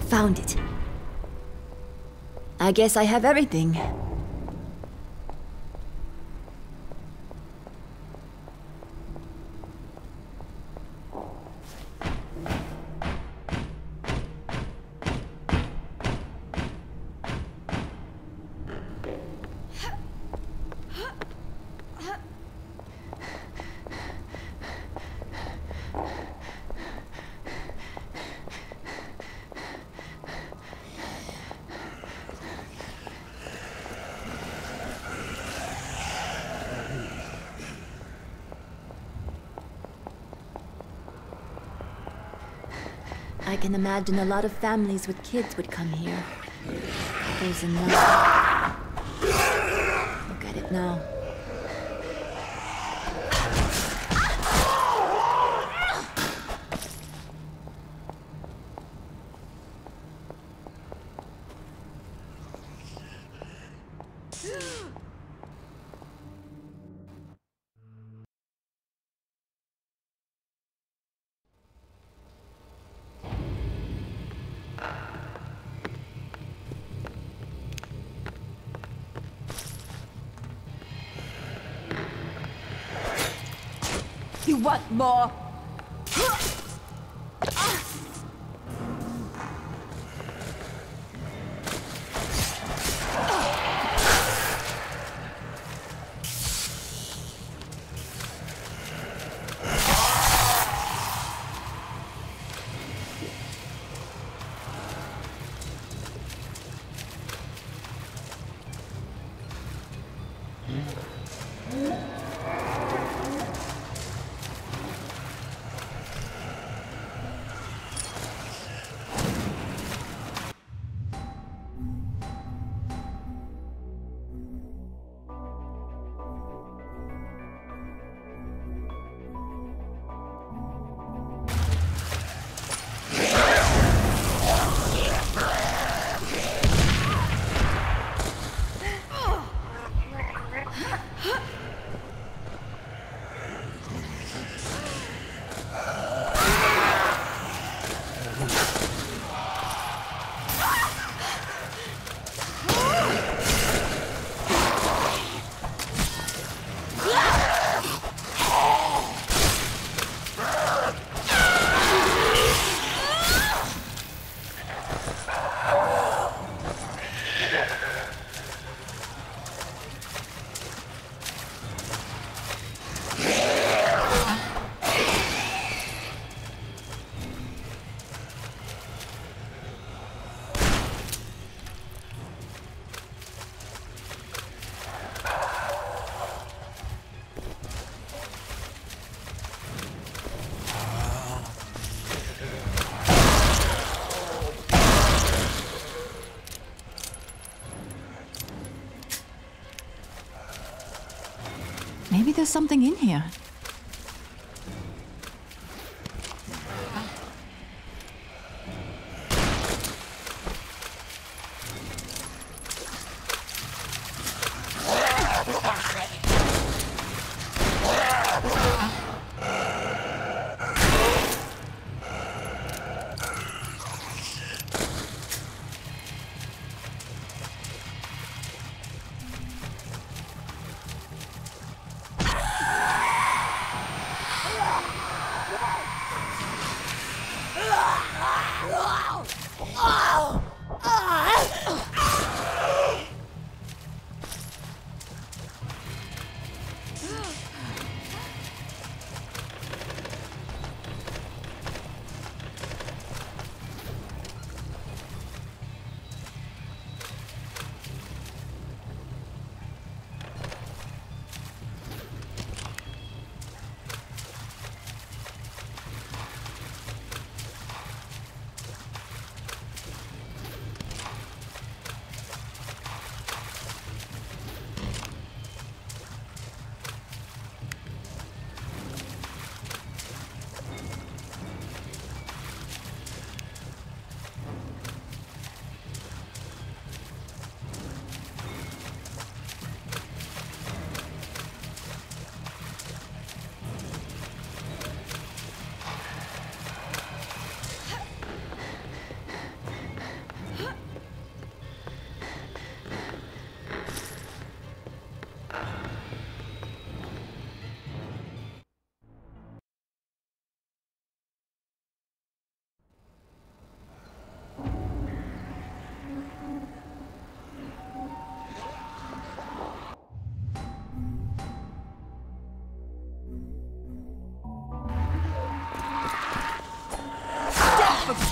Found it. I guess I have everything. I can imagine a lot of families with kids would come here. Those in love. Look at it now. You want more? Maybe there's something in here.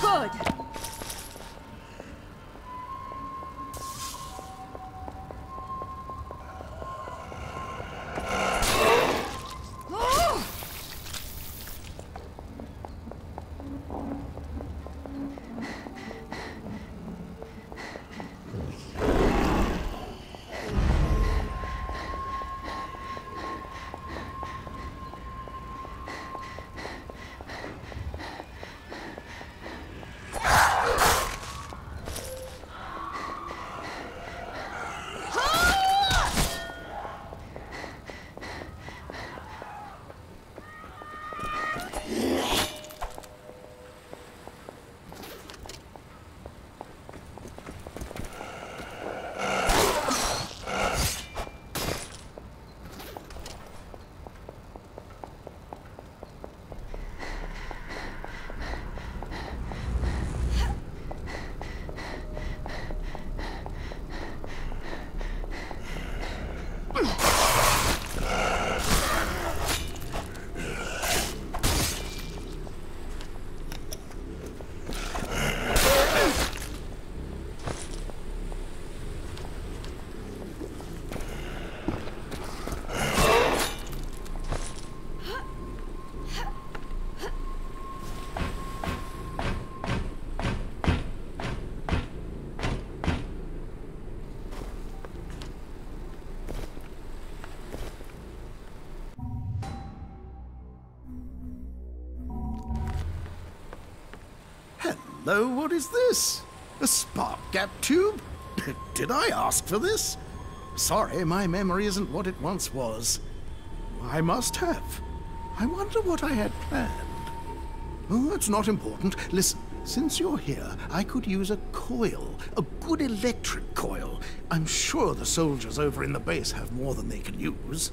Good! Hello, what is this? A spark gap tube? Did I ask for this? Sorry, my memory isn't what it once was. I must have. I wonder what I had planned. Oh, that's not important. Listen, since you're here, I could use a coil, a good electric coil. I'm sure the soldiers over in the base have more than they can use.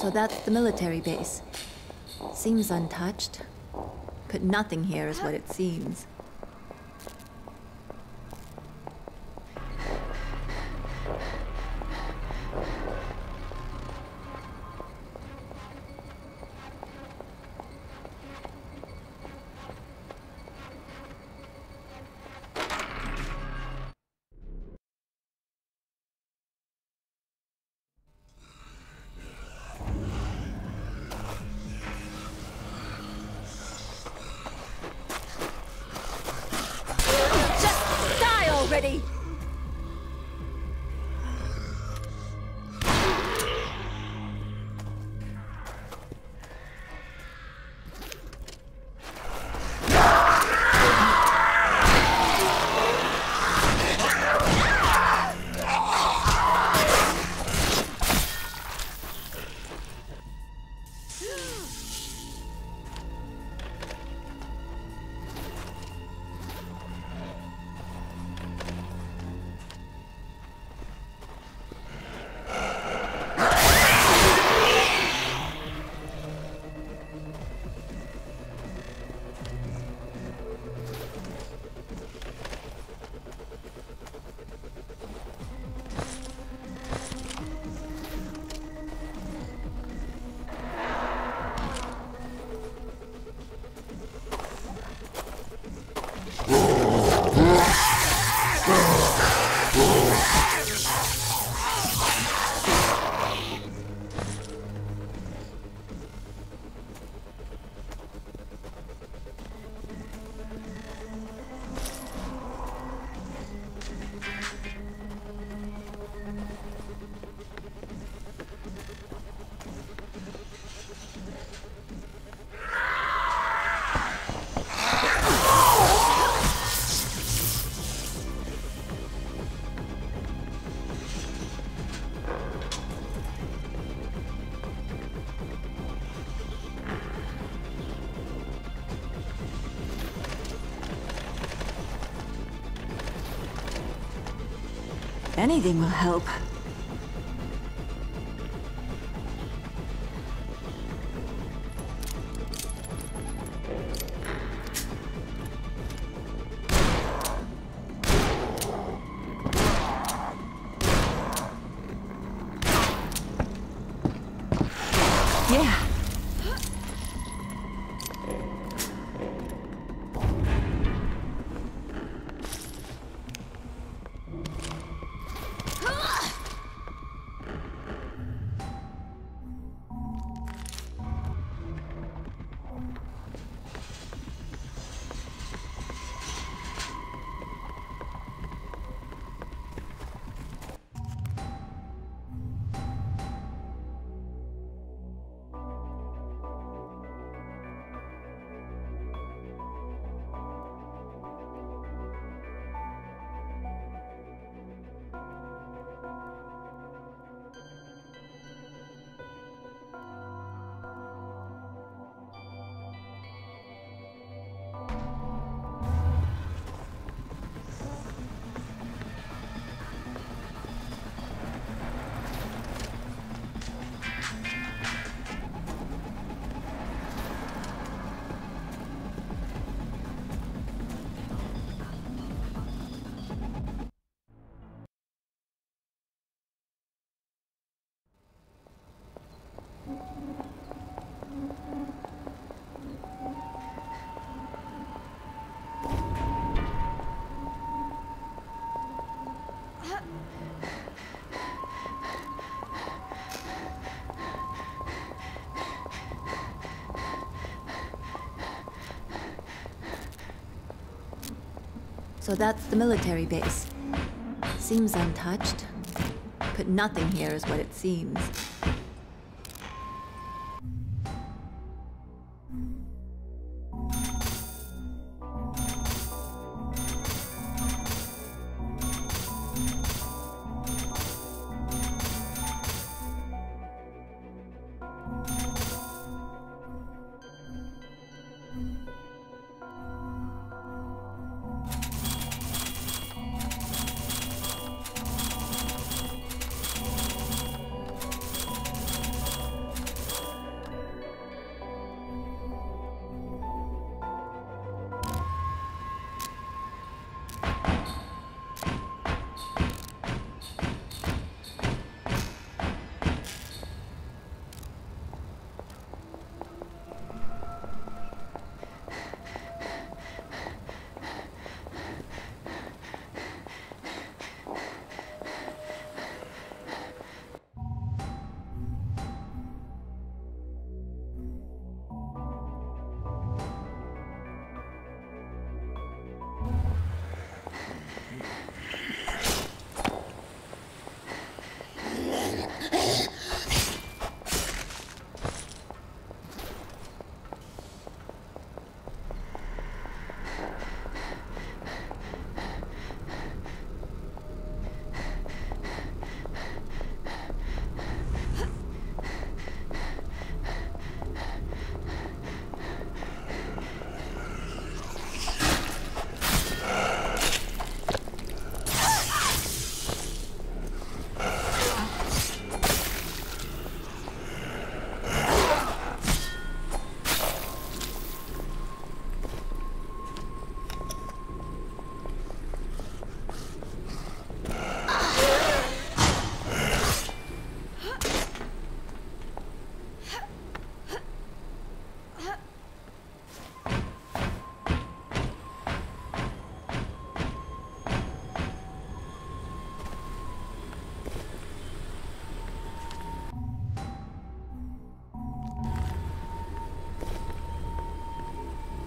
So that's the military base. Seems untouched. But nothing here is what it seems. Anything will help. Yeah. So that's the military base. Seems untouched, but nothing here is what it seems.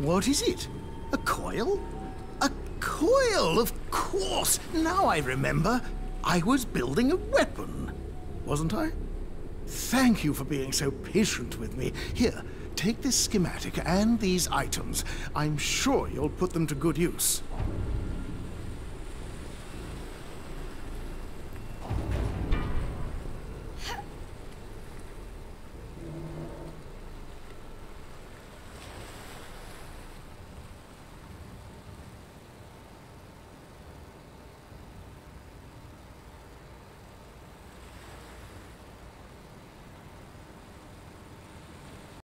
What is it? A coil? A coil, of course! Now I remember. I was building a weapon, wasn't I? Thank you for being so patient with me. Here, take this schematic and these items. I'm sure you'll put them to good use.